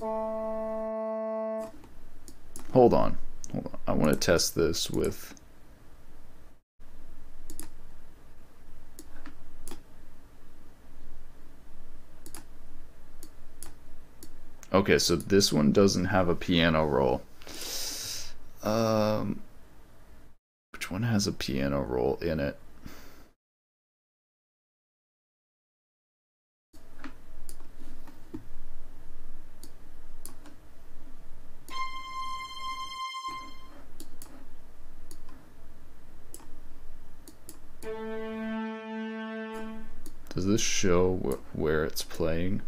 Hold on, hold on. I want to test this with, okay, so this one doesn't have a piano roll. Um, which one has a piano roll in it? Does this show wh- where it's playing?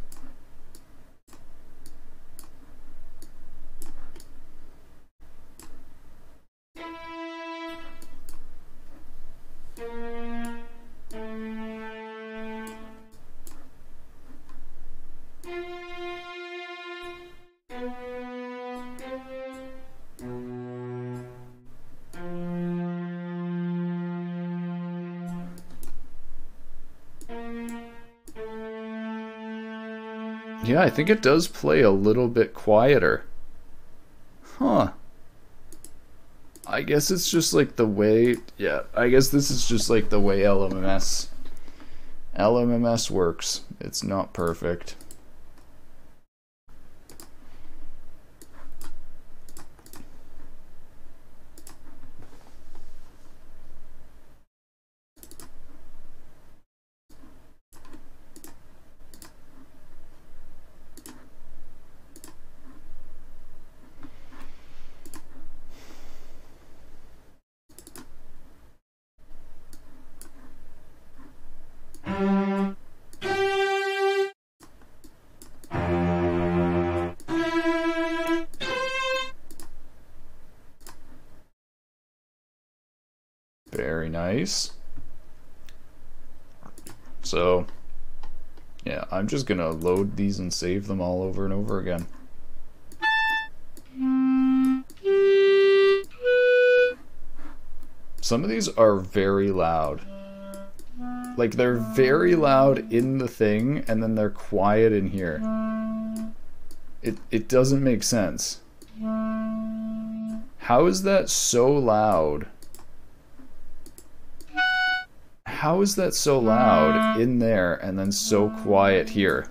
Yeah, I think it does play a little bit quieter. Huh. I guess it's just like the way, yeah, I guess this is just like the way L M M S L M M S works. It's not perfect. So, yeah, I'm just gonna load these and save them all over and over again. Some of these are very loud. Like, they're very loud in the thing, and then they're quiet in here. It, it doesn't make sense. How is that so loud? How is that so loud in there and then so quiet here?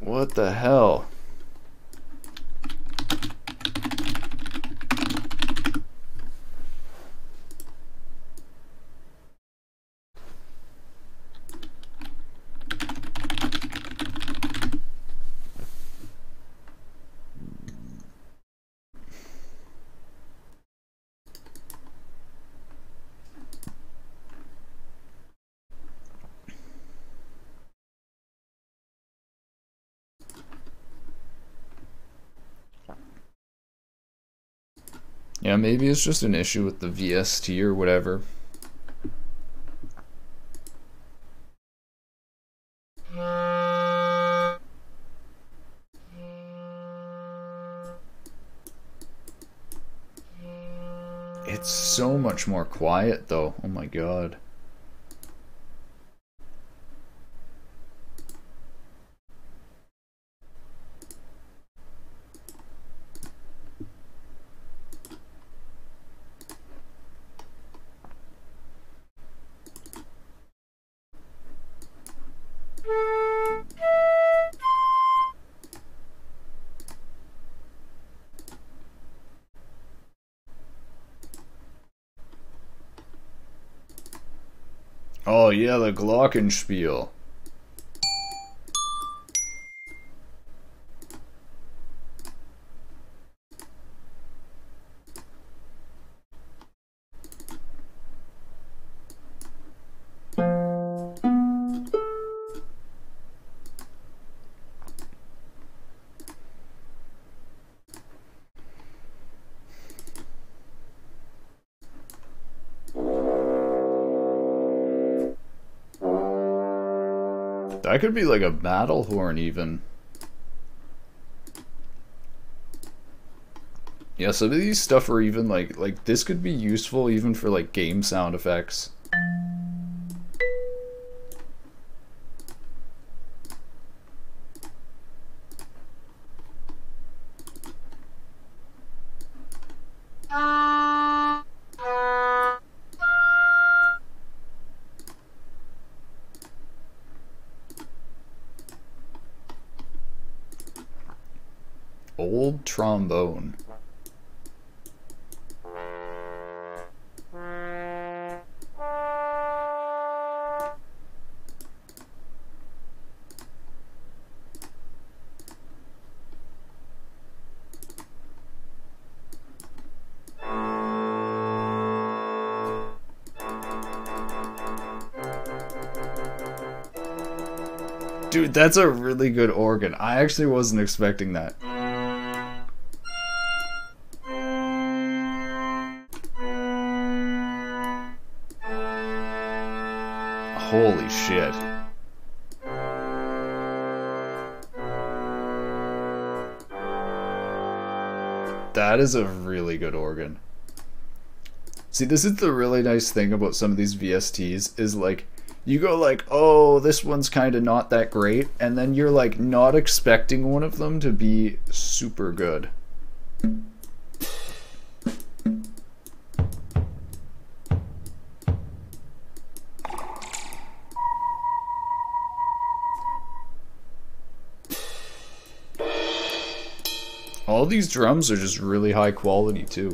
What the hell? Yeah, maybe it's just an issue with the V S T or whatever. It's so much more quiet though, oh my god. Oh yeah, the Glockenspiel. That could be like a battle horn even. Yeah, some of these stuff are even like, like this could be useful even for like game sound effects. Trombone. Dude, that's a really good organ. I actually wasn't expecting that. Holy shit. That is a really good organ. See, this is the really nice thing about some of these V S Ts is like, you go like, oh, this one's kind of not that great, and then you're like not expecting one of them to be super good. All these drums are just really high quality too.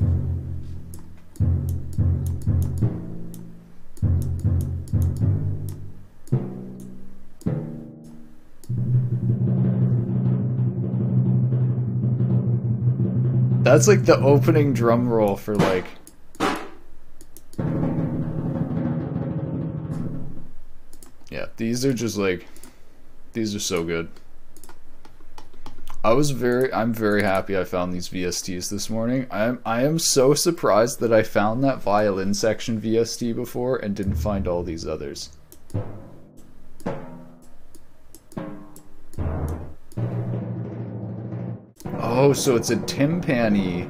That's like the opening drum roll for like yeah, these are just like these are so good. I was very, I'm very happy I found these V S Ts this morning. I am, I am so surprised that I found that violin section V S T before and didn't find all these others. Oh, so it's a timpani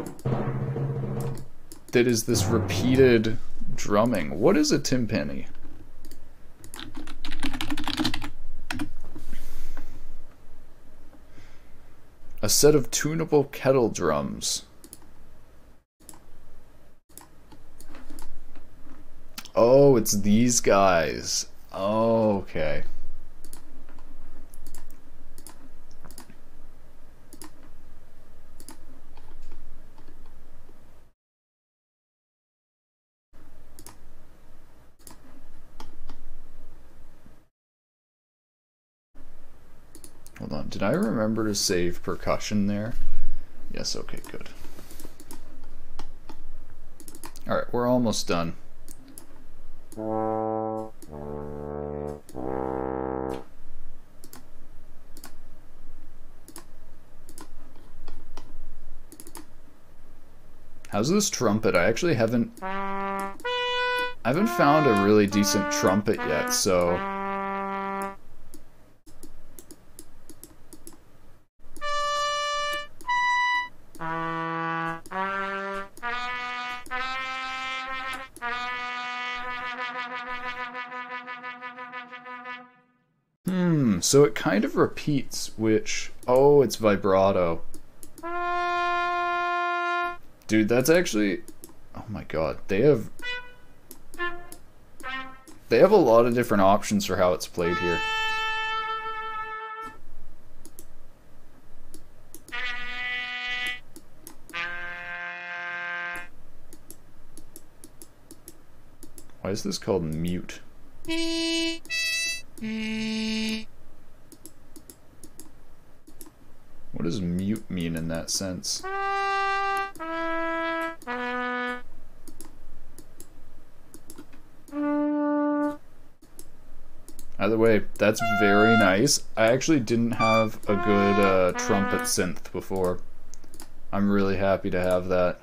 that is this repeated drumming. What is a timpani? A set of tunable kettle drums. Oh, it's these guys. Oh, okay. Hold on, did I remember to save percussion there? Yes, okay, good. All right, we're almost done. How's this trumpet? I actually haven't, I haven't found a really decent trumpet yet, so. So it kind of repeats, which, oh, it's vibrato. Dude, that's actually, oh my god, they have, they have a lot of different options for how it's played here. Why is this called mute? What does mute mean in that sense? Either way, that's very nice. I actually didn't have a good uh, trumpet synth before. I'm really happy to have that.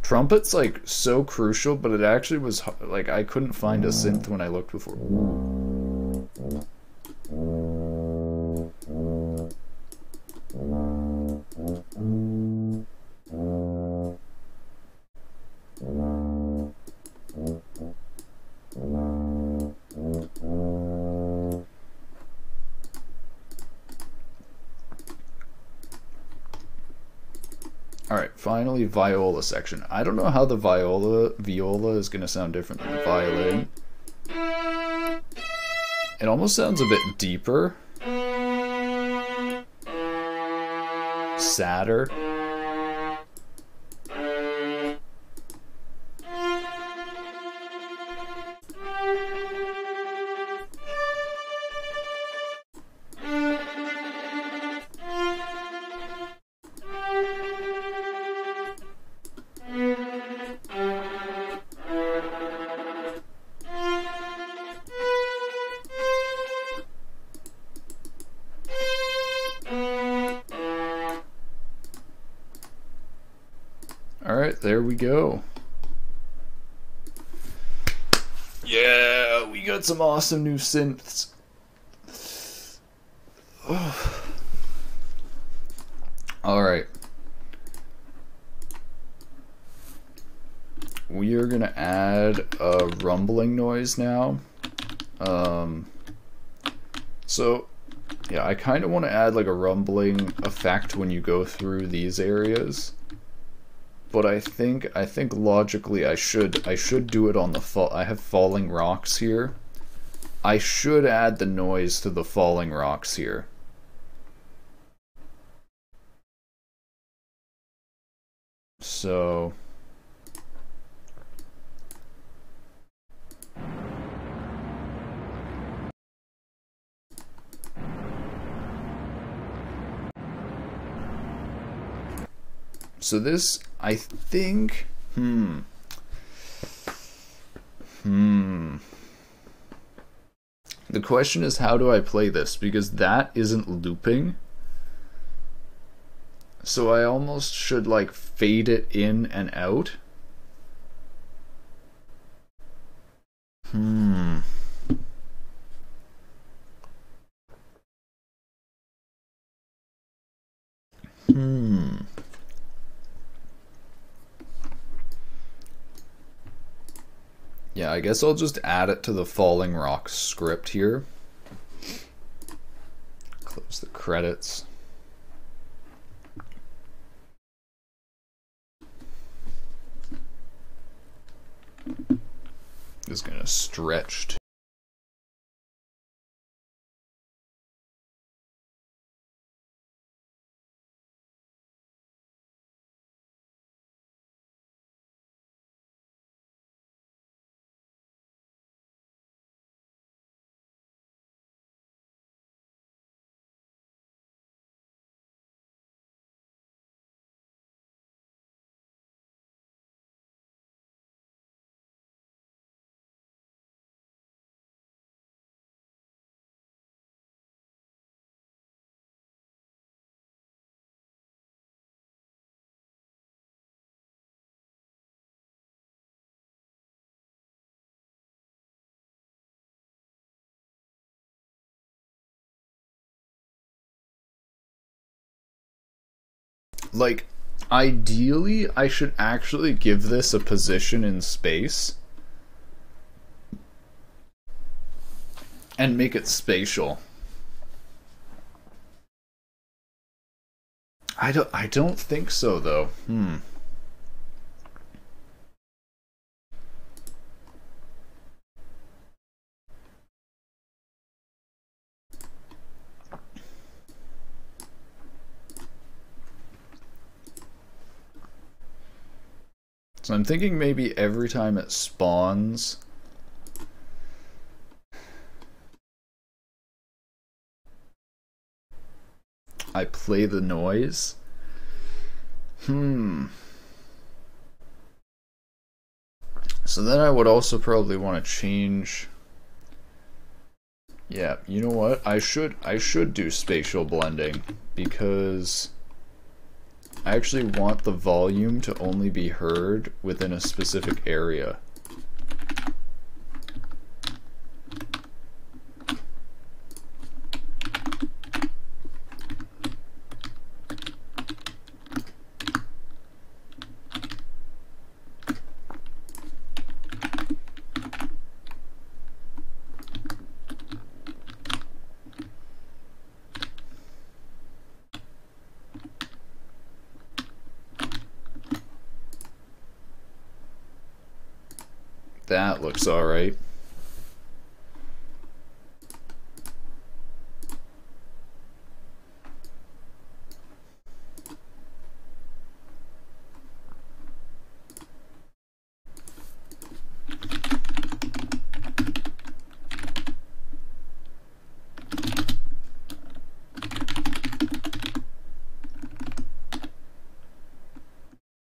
Trumpet's like so crucial, but it actually was like I couldn't find a synth when I looked before. Finally, viola section. I don't know how the viola viola is going to sound different than the violin. It almost sounds a bit deeper, sadder. There we go. Yeah, we got some awesome new synths. Oh. All right. We are gonna add a rumbling noise now. Um, so yeah, I kind of want to add like a rumbling effect when you go through these areas. But I think I think logically I should I should do it on the fall. I have falling rocks here. I should add the noise to the falling rocks here. So So this, I think, hmm, hmm, the question is how do I play this, because that isn't looping, so I almost should like fade it in and out, hmm. Yeah, I guess I'll just add it to the Falling Rock script here. Close the credits. It's gonna stretch to like, ideally, I should actually give this a position in space and make it spatial. I don't, I don't think so, though. Hmm. So I'm thinking maybe every time it spawns, I play the noise. Hmm. So then I would also probably want to change. Yeah, you know what? I should I should do spatial blending, because I actually want the volume to only be heard within a specific area. That looks all right.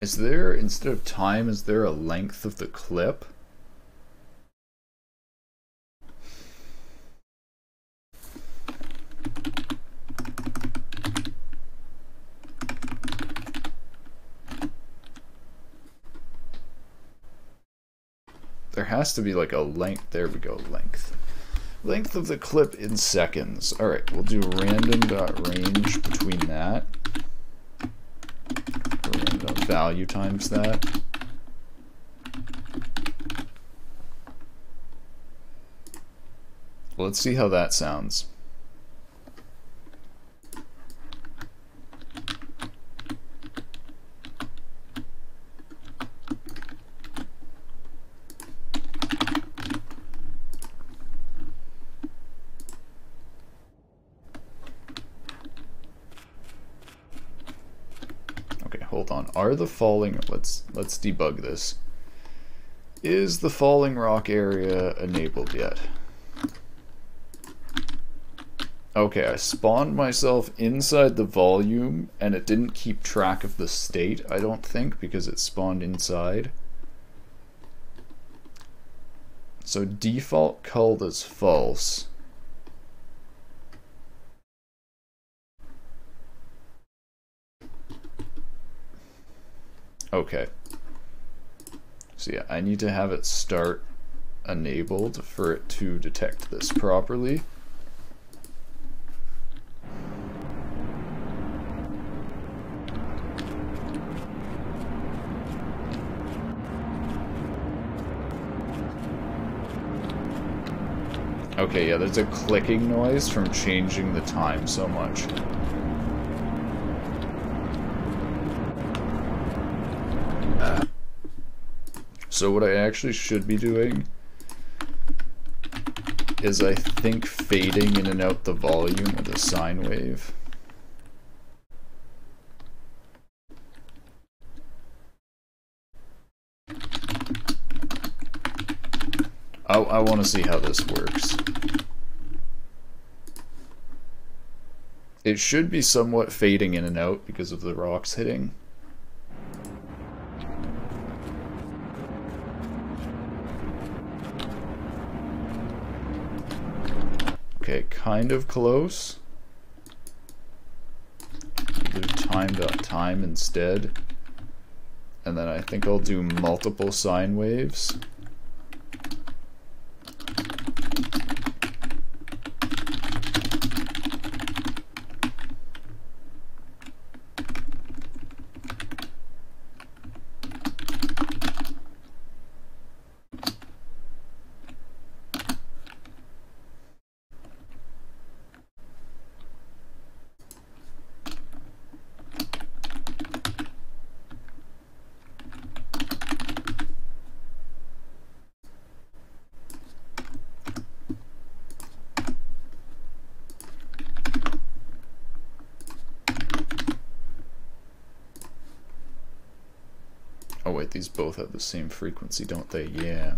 Is there, instead of time, is there a length of the clip? There has to be like a length. There we go, length. Length of the clip in seconds. All right, we'll do random.range between that. Random value times that. Let's see how that sounds. Are the falling, let's let's debug this. Is the falling rock area enabled yet? Okay, I spawned myself inside the volume and it didn't keep track of the state, I don't think, because it spawned inside. So default culled is false. Okay, so yeah, I need to have it start enabled for it to detect this properly. Okay, yeah, there's a clicking noise from changing the time so much. So what I actually should be doing is, I think, fading in and out the volume with a sine wave. I, I want to see how this works. It should be somewhat fading in and out because of the rocks hitting. Okay, kind of close. I'll do time.time instead. And then I think I'll do multiple sine waves. Both have the same frequency, don't they? Yeah.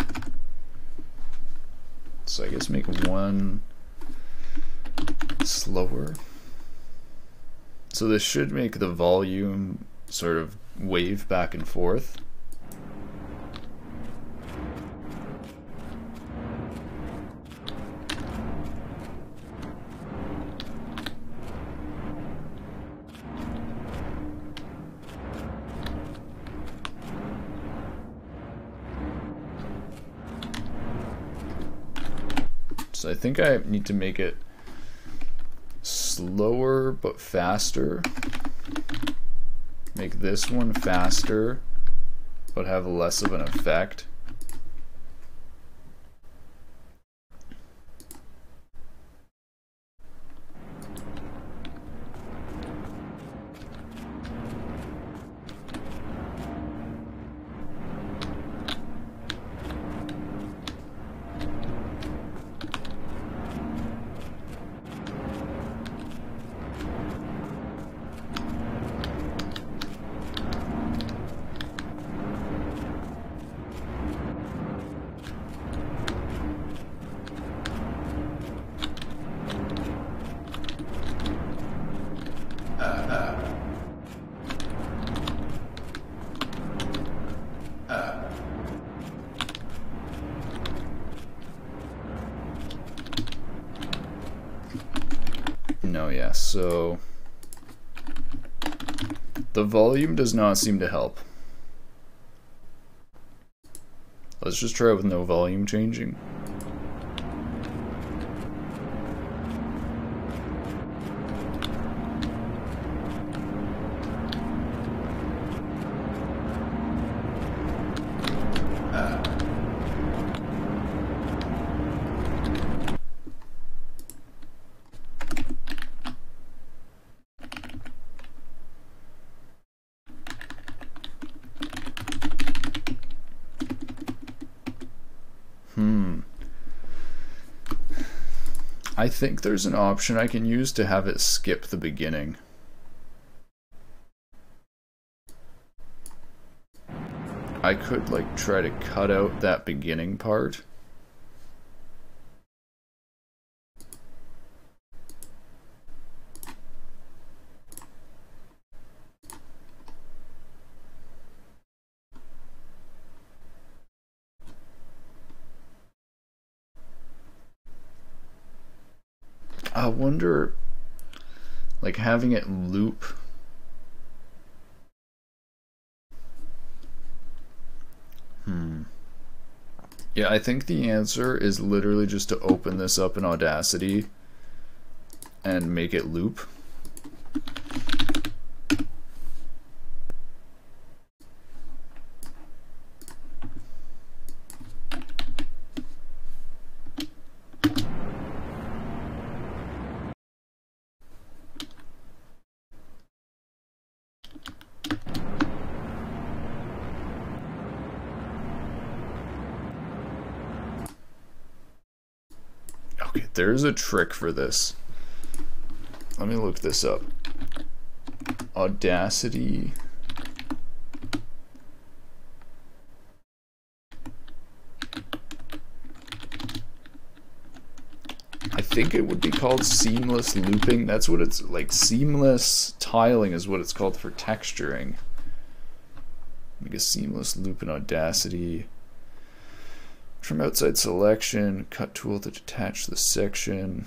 So I guess make one slower. So this should make the volume sort of wave back and forth. So I think I need to make it slower but faster. Make this one faster but have less of an effect. So the volume does not seem to help. Let's just try it with no volume changing. I think there's an option I can use to have it skip the beginning. I could like try to cut out that beginning part. I wonder, like, having it loop. Hmm. Yeah, I think the answer is literally just to open this up in Audacity and make it loop. There's a trick for this. Let me look this up. Audacity. I think it would be called seamless looping. That's what it's like. Seamless tiling is what it's called for texturing. Make a seamless loop in Audacity. From outside selection, cut tool to detach the section.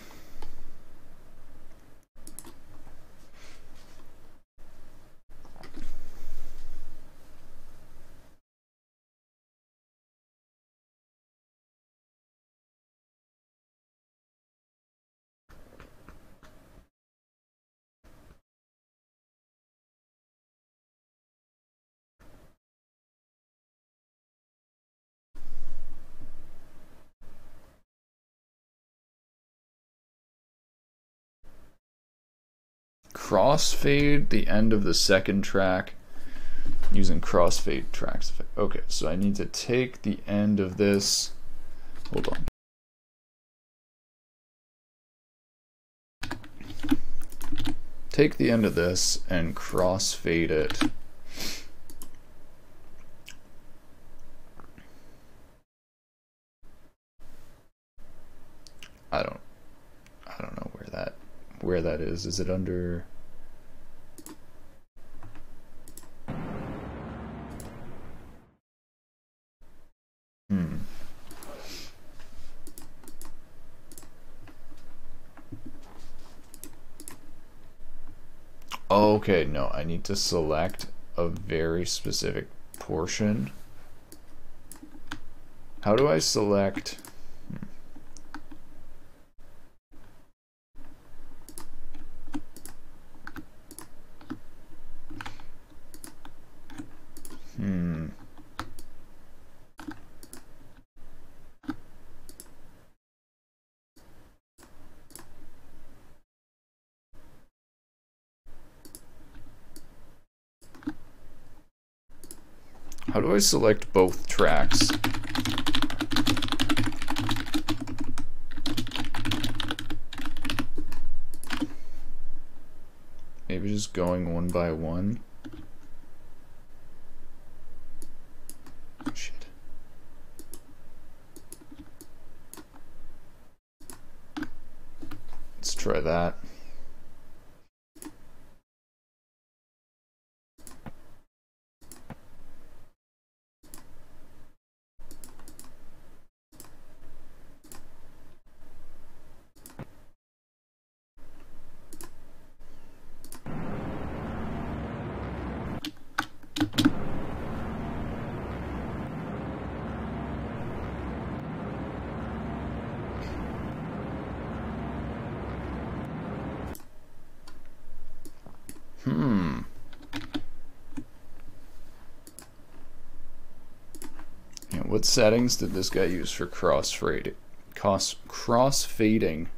Crossfade the end of the second track using crossfade tracks effect. Okay, so I need to take the end of this. Hold on. Take the end of this and crossfade it. I don't I don't know where that where that is. Is it under Okay, no, I need to select a very specific portion. How do I select? Hmm. How do I select both tracks? Maybe just going one by one. Shit. Let's try that. Hmm. And what settings did this guy use for cross fading? Cross cross fading.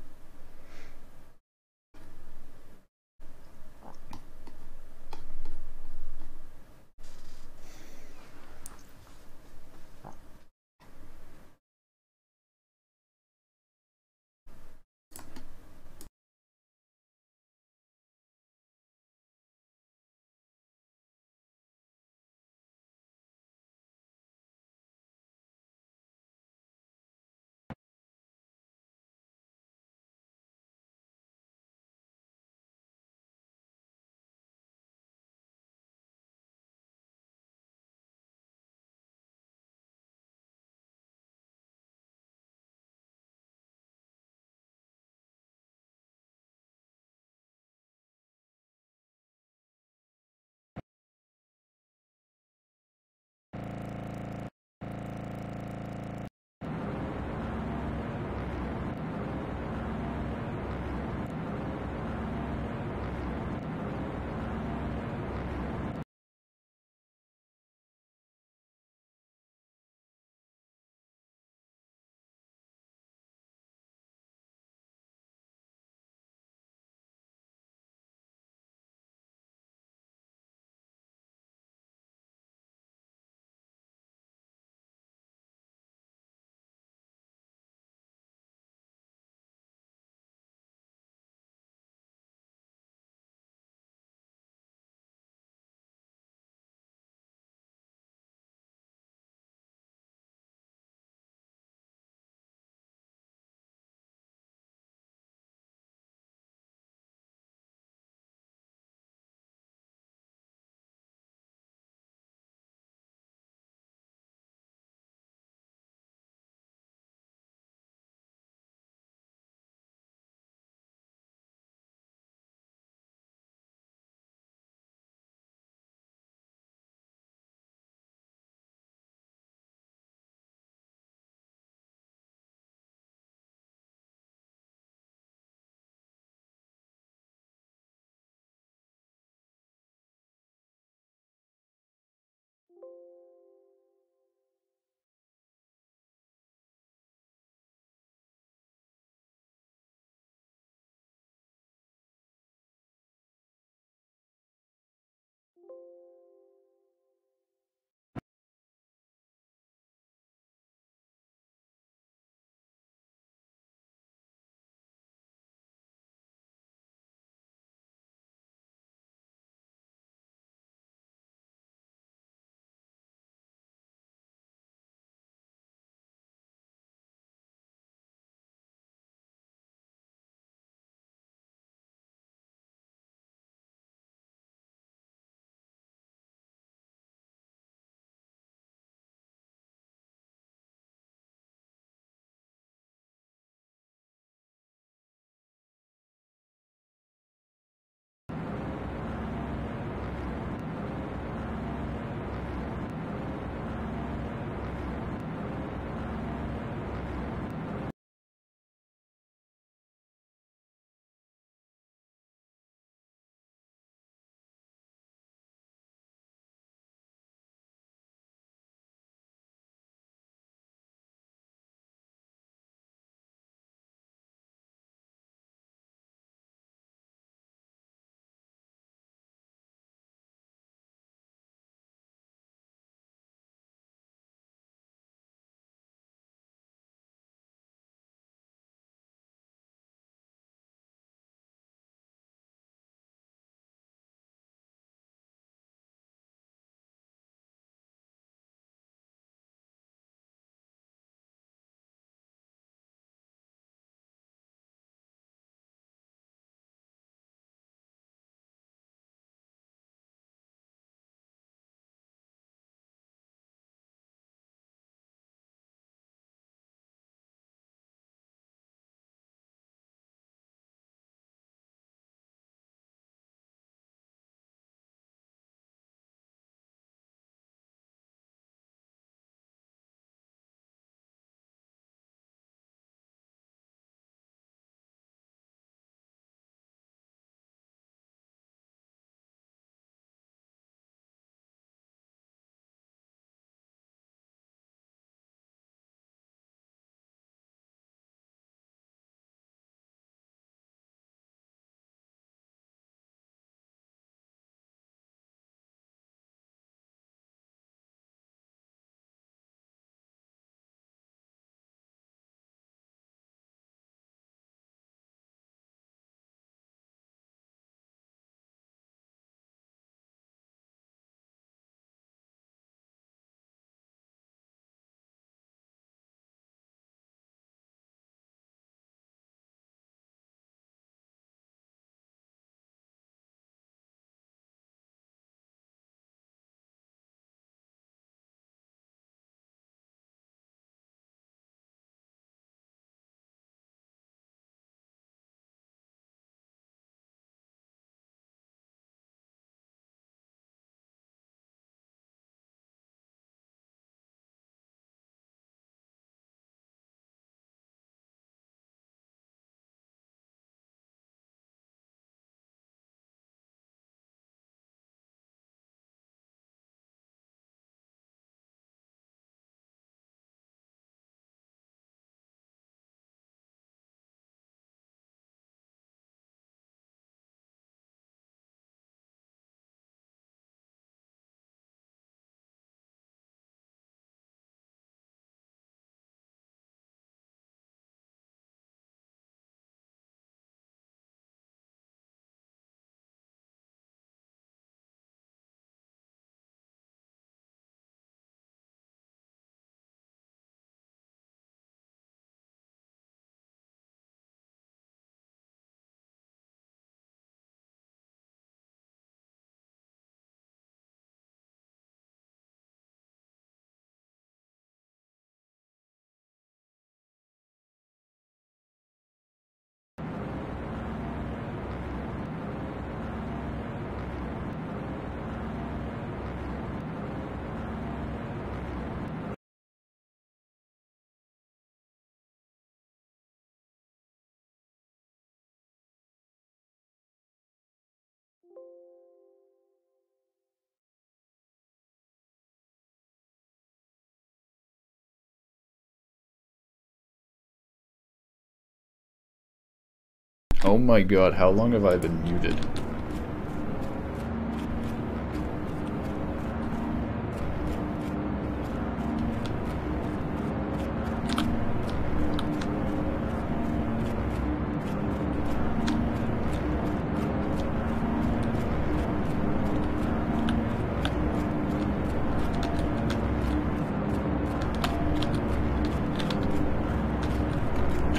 Oh my god, how long have I been muted?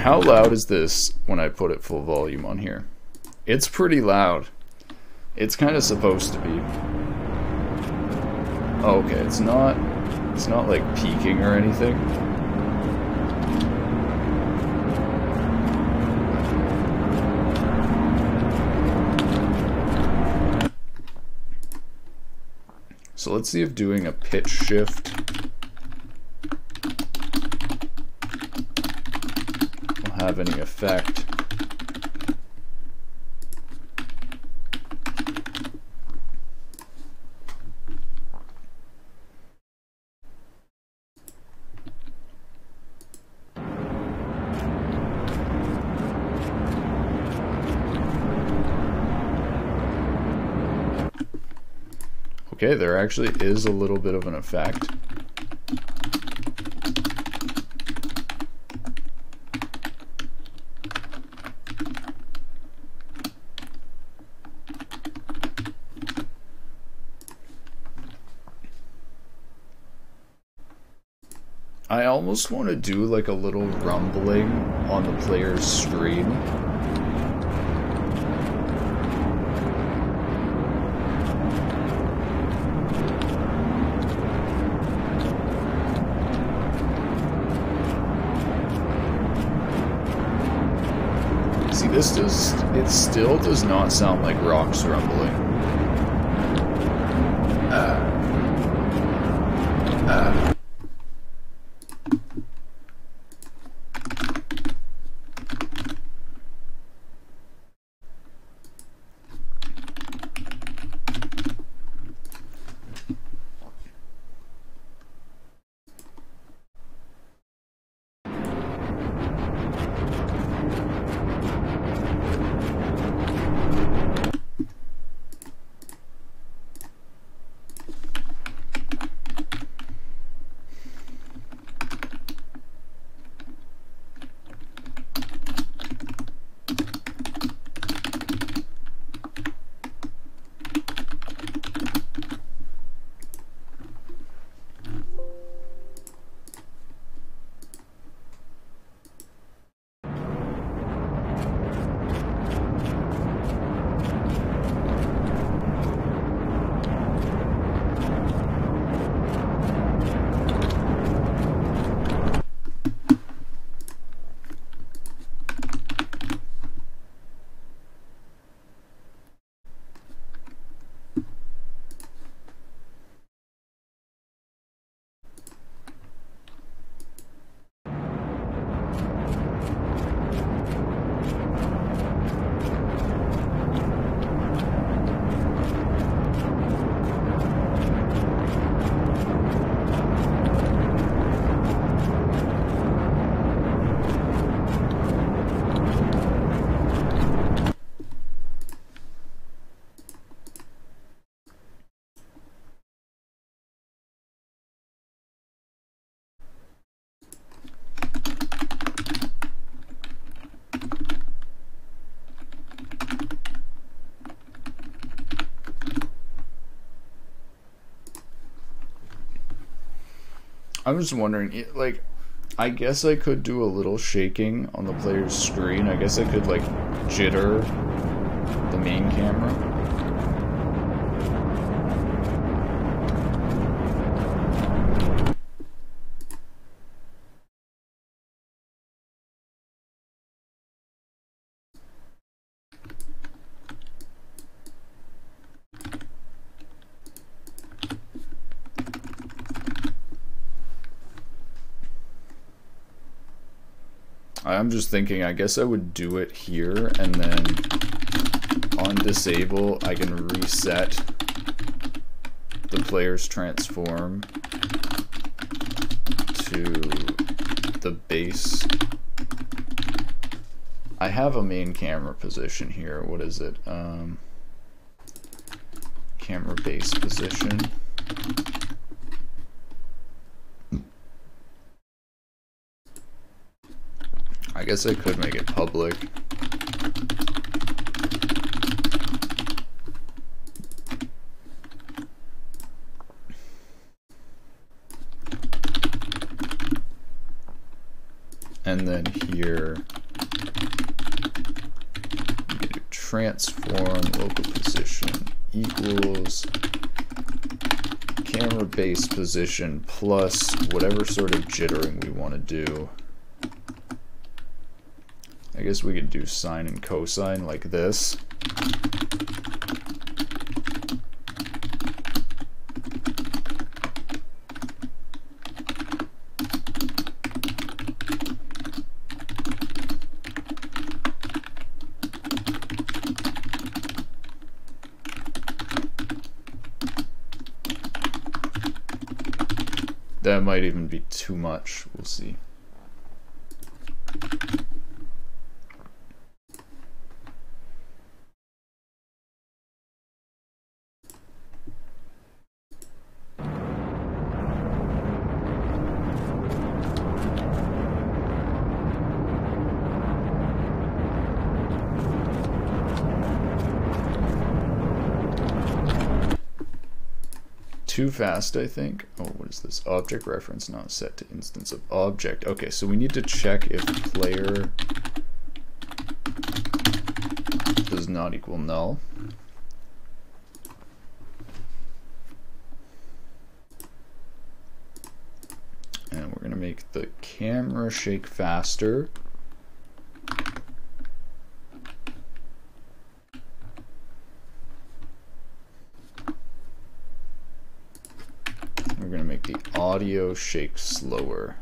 How loud is this when I put it full volume on here? It's pretty loud. It's kind of supposed to be. Okay, it's not, it's not like peaking or anything. So let's see if doing a pitch shift have any effect. Okay, there actually is a little bit of an effect. I almost want to do like a little rumbling on the player's screen. See, this does, it still does not sound like rocks rumbling. Uh. Uh. I'm just wondering, like, I guess I could do a little shaking on the player's screen. I guess I could, like, jitter the main camera. I'm just thinking, I guess I would do it here, and then on disable, I can reset the player's transform to the base. I have a main camera position here. What is it? Um, camera base position. I guess I could make it public. And then here, I'm going to transform local position equals camera base position plus whatever sort of jittering we want to do. I guess we could do sine and cosine like this. That might even be too much, we'll see. Too fast, I think. Oh, what is this? Object reference not set to instance of object. Okay, so we need to check if player does not equal null. And we're gonna make the camera shake faster. Audio shake slower.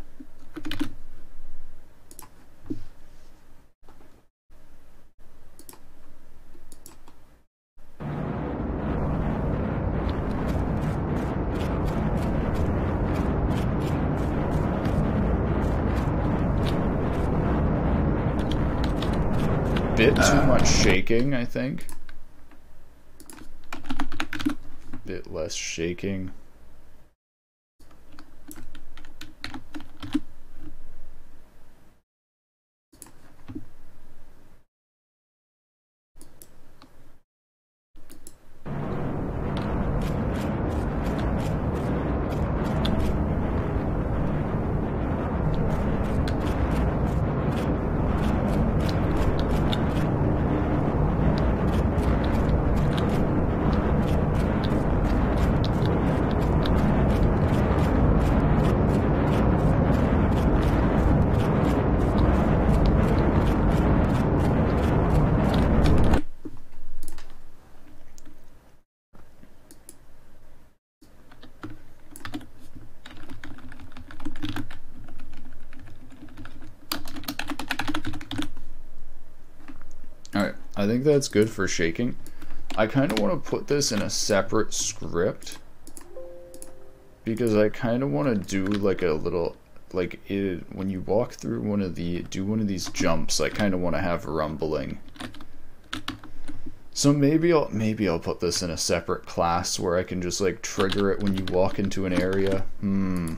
Bit too much shaking, I think. Bit less shaking. I think that's good for shaking. I kind of want to put this in a separate script because I kind of want to do like a little, like it, when you walk through one of the, do one of these jumps, I kind of want to have rumbling. So maybe I'll, maybe I'll put this in a separate class where I can just like trigger it when you walk into an area. Hmm.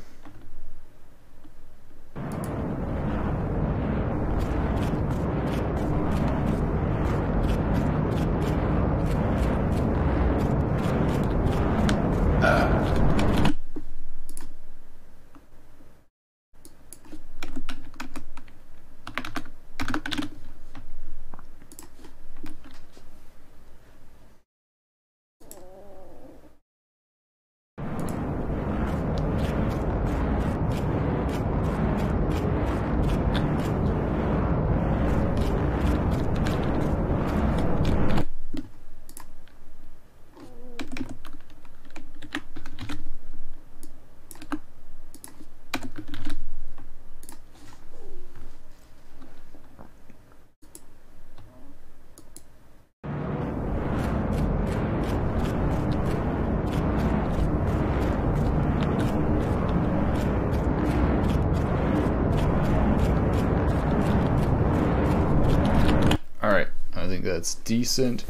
think that's decent.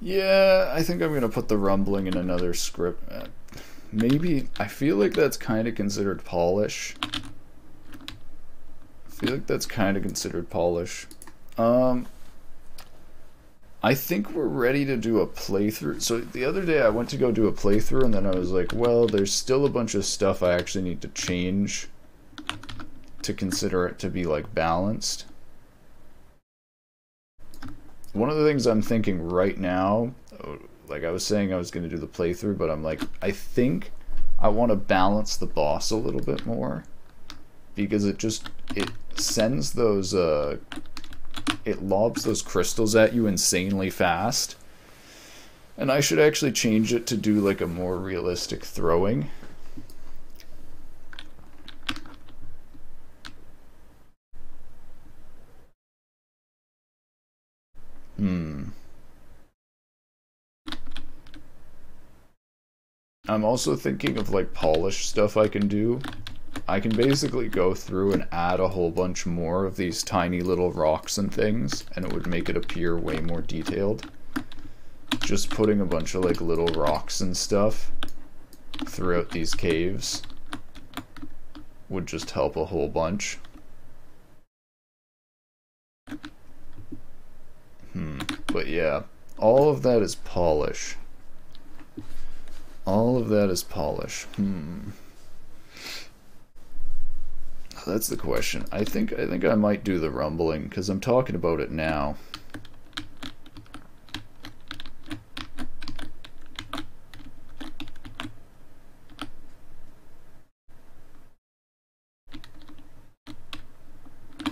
Yeah, I think I'm going to put the rumbling in another script. Maybe, I feel like that's kind of considered polish. I feel like that's kind of considered polish. Um, I think we're ready to do a playthrough. So the other day I went to go do a playthrough, and then I was like, well, there's still a bunch of stuff I actually need to change to consider it to be like balanced. One of the things I'm thinking right now, like I was saying I was going to do the playthrough, but I'm like, I think I want to balance the boss a little bit more, because it just, it sends those, uh, it lobs those crystals at you insanely fast. And I should actually change it to do like a more realistic throwing. Hmm. I'm also thinking of like polish stuff I can do. I can basically go through and add a whole bunch more of these tiny little rocks and things, and it would make it appear way more detailed. Just putting a bunch of like little rocks and stuff throughout these caves would just help a whole bunch. Hmm. But yeah, all of that is polish. All of that is polish. Hmm. That's the question. I think I think I might do the rumbling, because I'm talking about it now.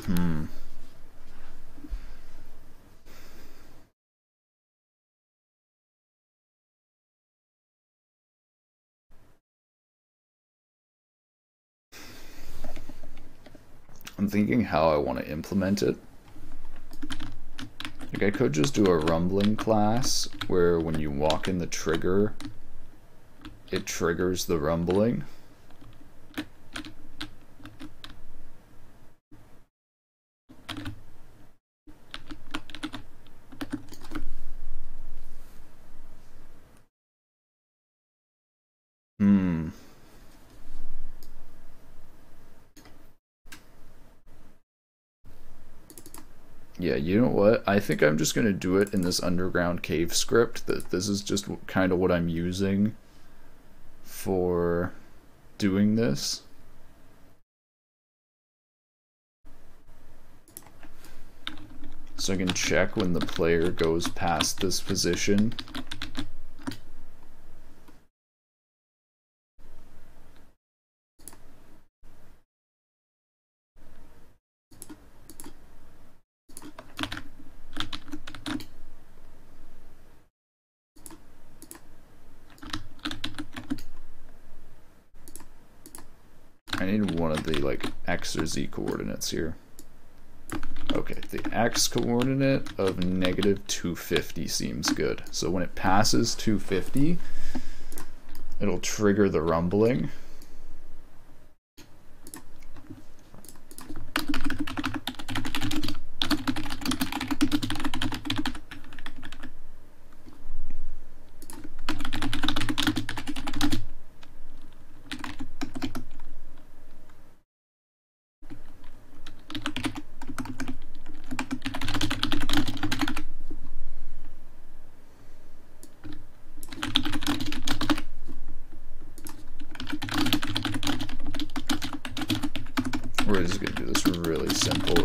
Hmm. I'm thinking how I want to implement it. Like I could just do a rumbling class where when you walk in the trigger, it triggers the rumbling. Hmm. Yeah, you know what? I think I'm just going to do it in this underground cave script. That this is just kind of what I'm using for doing this. So I can check when the player goes past this position. I need one of the like X or Z coordinates here. Okay, the X coordinate of negative two fifty seems good. So when it passes two fifty, it'll trigger the rumbling.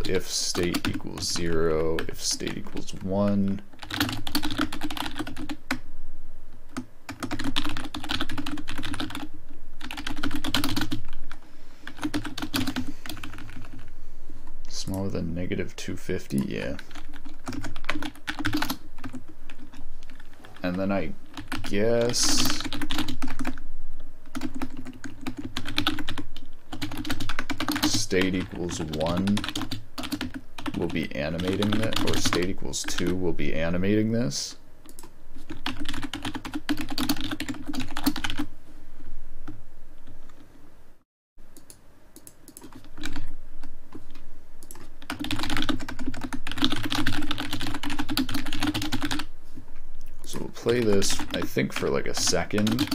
If state equals zero, if state equals one. Smaller than negative two fifty, yeah. And then I guess state equals one. We'll be animating that, or state equals two will be animating this. play this, I think, for like a second.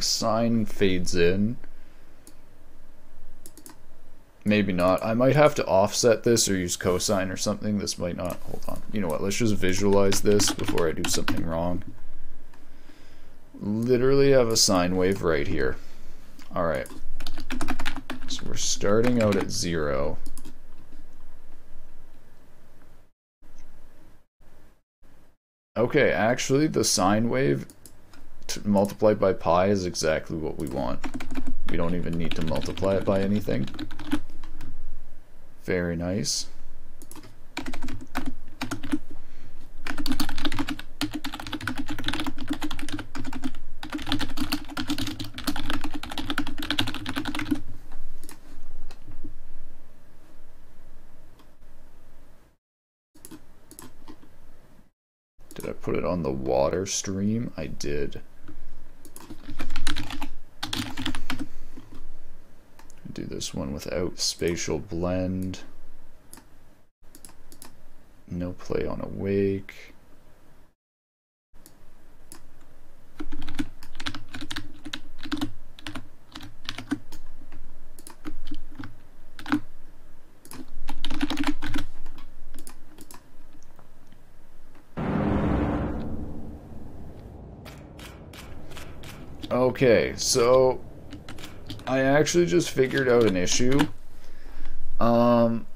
Sign fades in. Maybe not. I might have to offset this or use cosine or something. This might not. Hold on. You know what? Let's just visualize this before I do something wrong. Literally have a sine wave right here. All right. So we're starting out at zero. Okay, actually the sine wave multiplied by pi is exactly what we want. We don't even need to multiply it by anything. Very nice. Did I put it on the water stream? I did. Do this one without spatial blend. No play on awake. Okay, so I actually just figured out an issue. Um,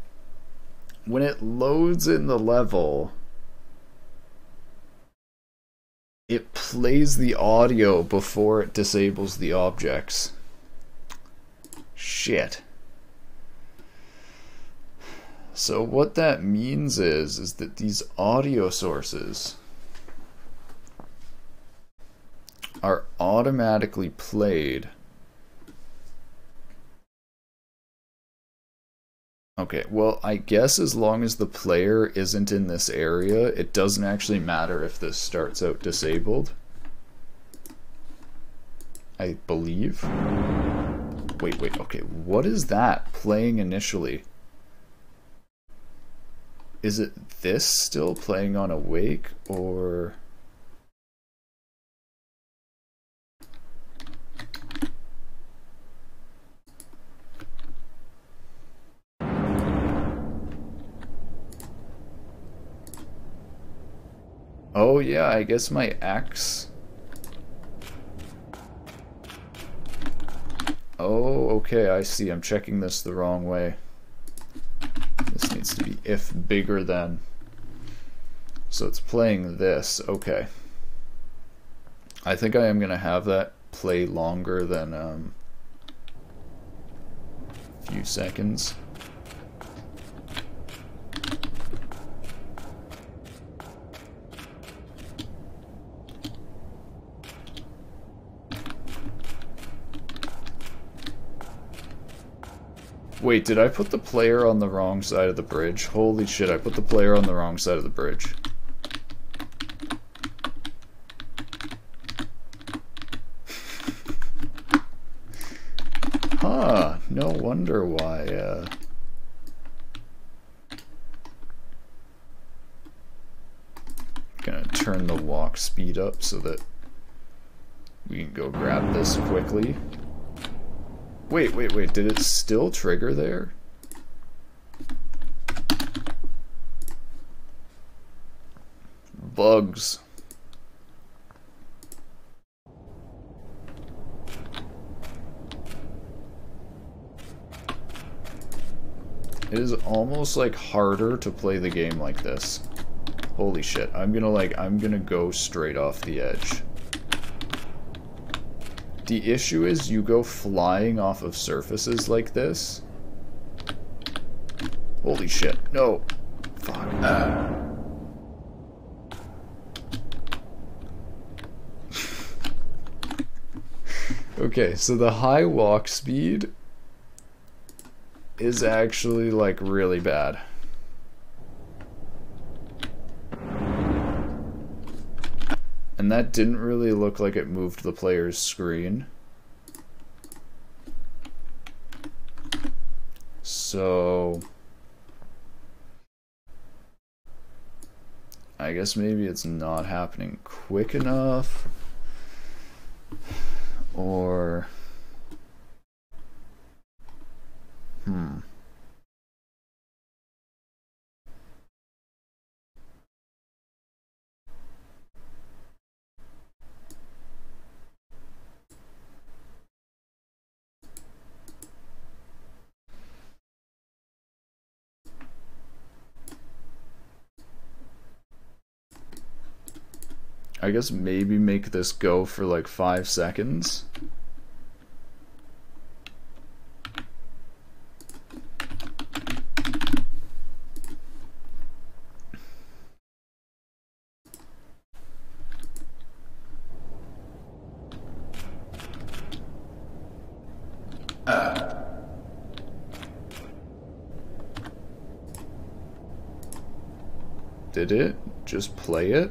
when it loads in the level, it plays the audio before it disables the objects. Shit. So what that means is, is that these audio sources are automatically played. Okay, well, I guess as long as the player isn't in this area, it doesn't actually matter if this starts out disabled. I believe. Wait, wait, okay, what is that playing initially? Is it this still playing on awake, or... Oh yeah, I guess my axe. Oh, okay, I see. I'm checking this the wrong way. This needs to be if bigger than. So it's playing this, okay. I think I am gonna have that play longer than um, a few seconds. Wait, did I put the player on the wrong side of the bridge? Holy shit, I put the player on the wrong side of the bridge. Huh, no wonder why, uh... I'm gonna turn the walk speed up so that we can go grab this quickly. Wait, wait, wait, did it still trigger there? Bugs. It is almost like harder to play the game like this. Holy shit, I'm gonna like, I'm gonna go straight off the edge. The issue is you go flying off of surfaces like this. Holy shit, no. Fuck. Uh. Okay, so the high walk speed is actually like really bad. And that didn't really look like it moved the player's screen. So I guess maybe it's not happening quick enough, or hmm. I guess maybe make this go for like five seconds. Did it? Just play it?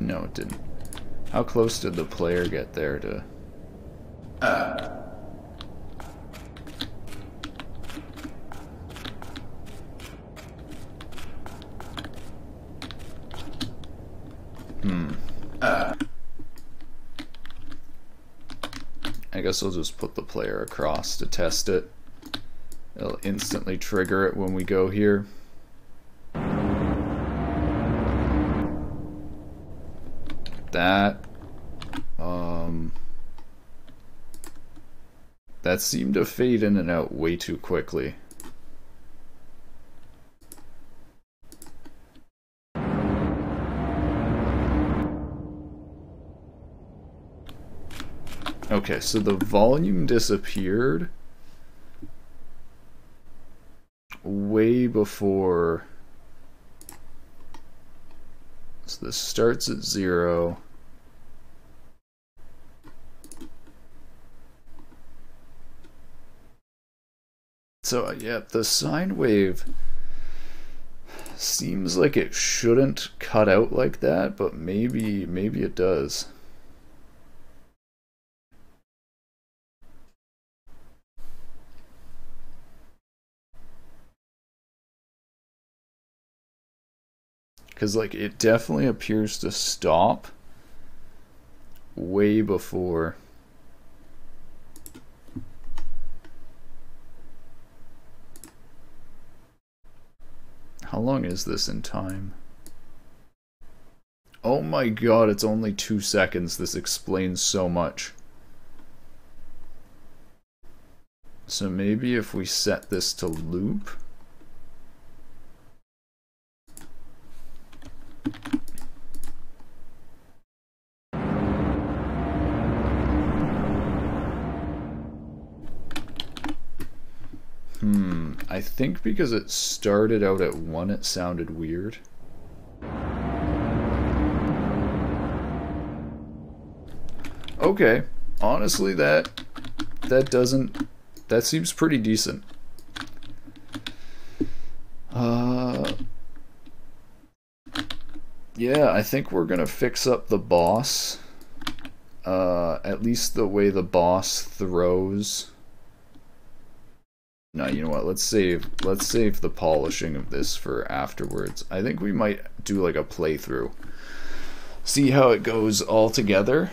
No, it didn't. How close did the player get there to... Uh. Hmm. Uh. I guess I'll just put the player across to test it. It'll instantly trigger it when we go here. That, um, that seemed to fade in and out way too quickly. Okay, so the volume disappeared way before. So this starts at zero. So yeah, the sine wave seems like it shouldn't cut out like that, but maybe maybe it does. Because like it definitely appears to stop way before. How long is this in time? Oh my god, it's only two seconds. This explains so much. So maybe if we set this to loop. Hmm, I think because it started out at one, it sounded weird. Okay, honestly that that doesn't that seems pretty decent. Uh Yeah, I think we're gonna fix up the boss. Uh, at least the way the boss throws. No, you know what? Let's save. Let's save the polishing of this for afterwards. I think we might do like a playthrough. See how it goes all together.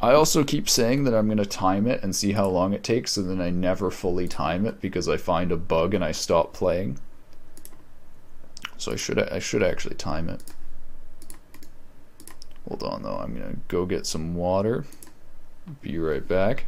I also keep saying that I'm gonna time it and see how long it takes, and then I never fully time it because I find a bug and I stop playing. So I should I should actually time it. Hold on though, I'm gonna go get some water. Be right back.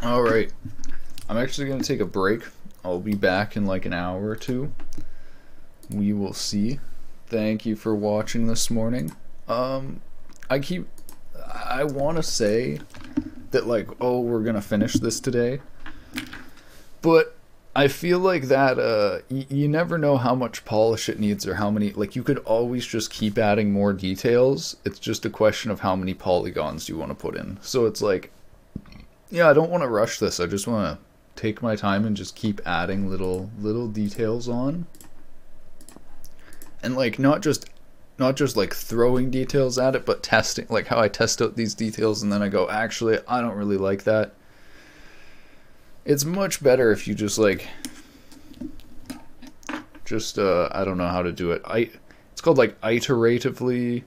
All right, I'm actually going to take a break. I'll be back in like an hour or two. We will see. Thank you for watching this morning. Um, I keep, I want to say that like, oh, we're going to finish this today. But I feel like that, uh, y you never know how much polish it needs or how many, like you could always just keep adding more details. It's just a question of how many polygons you want to put in. So it's like, yeah, I don't want to rush this. I just want to take my time and just keep adding little little details on. And like not just not just like throwing details at it, but testing, like how I test out these details and then I go, actually, I don't really like that. It's much better if you just like just uh I don't know how to do it. I it's called like iteratively,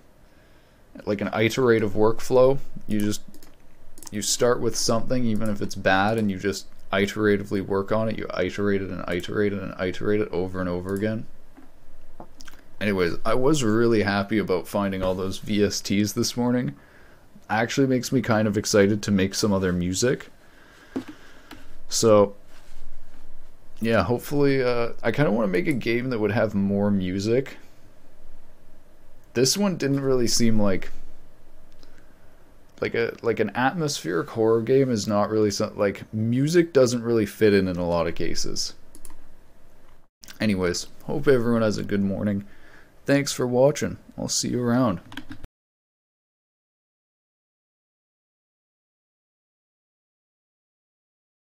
like an iterative workflow. You just You start with something, even if it's bad, and you just iteratively work on it. You iterate it and iterate it and iterate it over and over again. Anyways, I was really happy about finding all those V S Ts this morning. Actually makes me kind of excited to make some other music. So, yeah, hopefully, uh, I kind of want to make a game that would have more music. This one didn't really seem like... Like a like an atmospheric horror game is not really something, like music doesn't really fit in in a lot of cases. Anyways, hope everyone has a good morning. Thanks for watching. I'll see you around.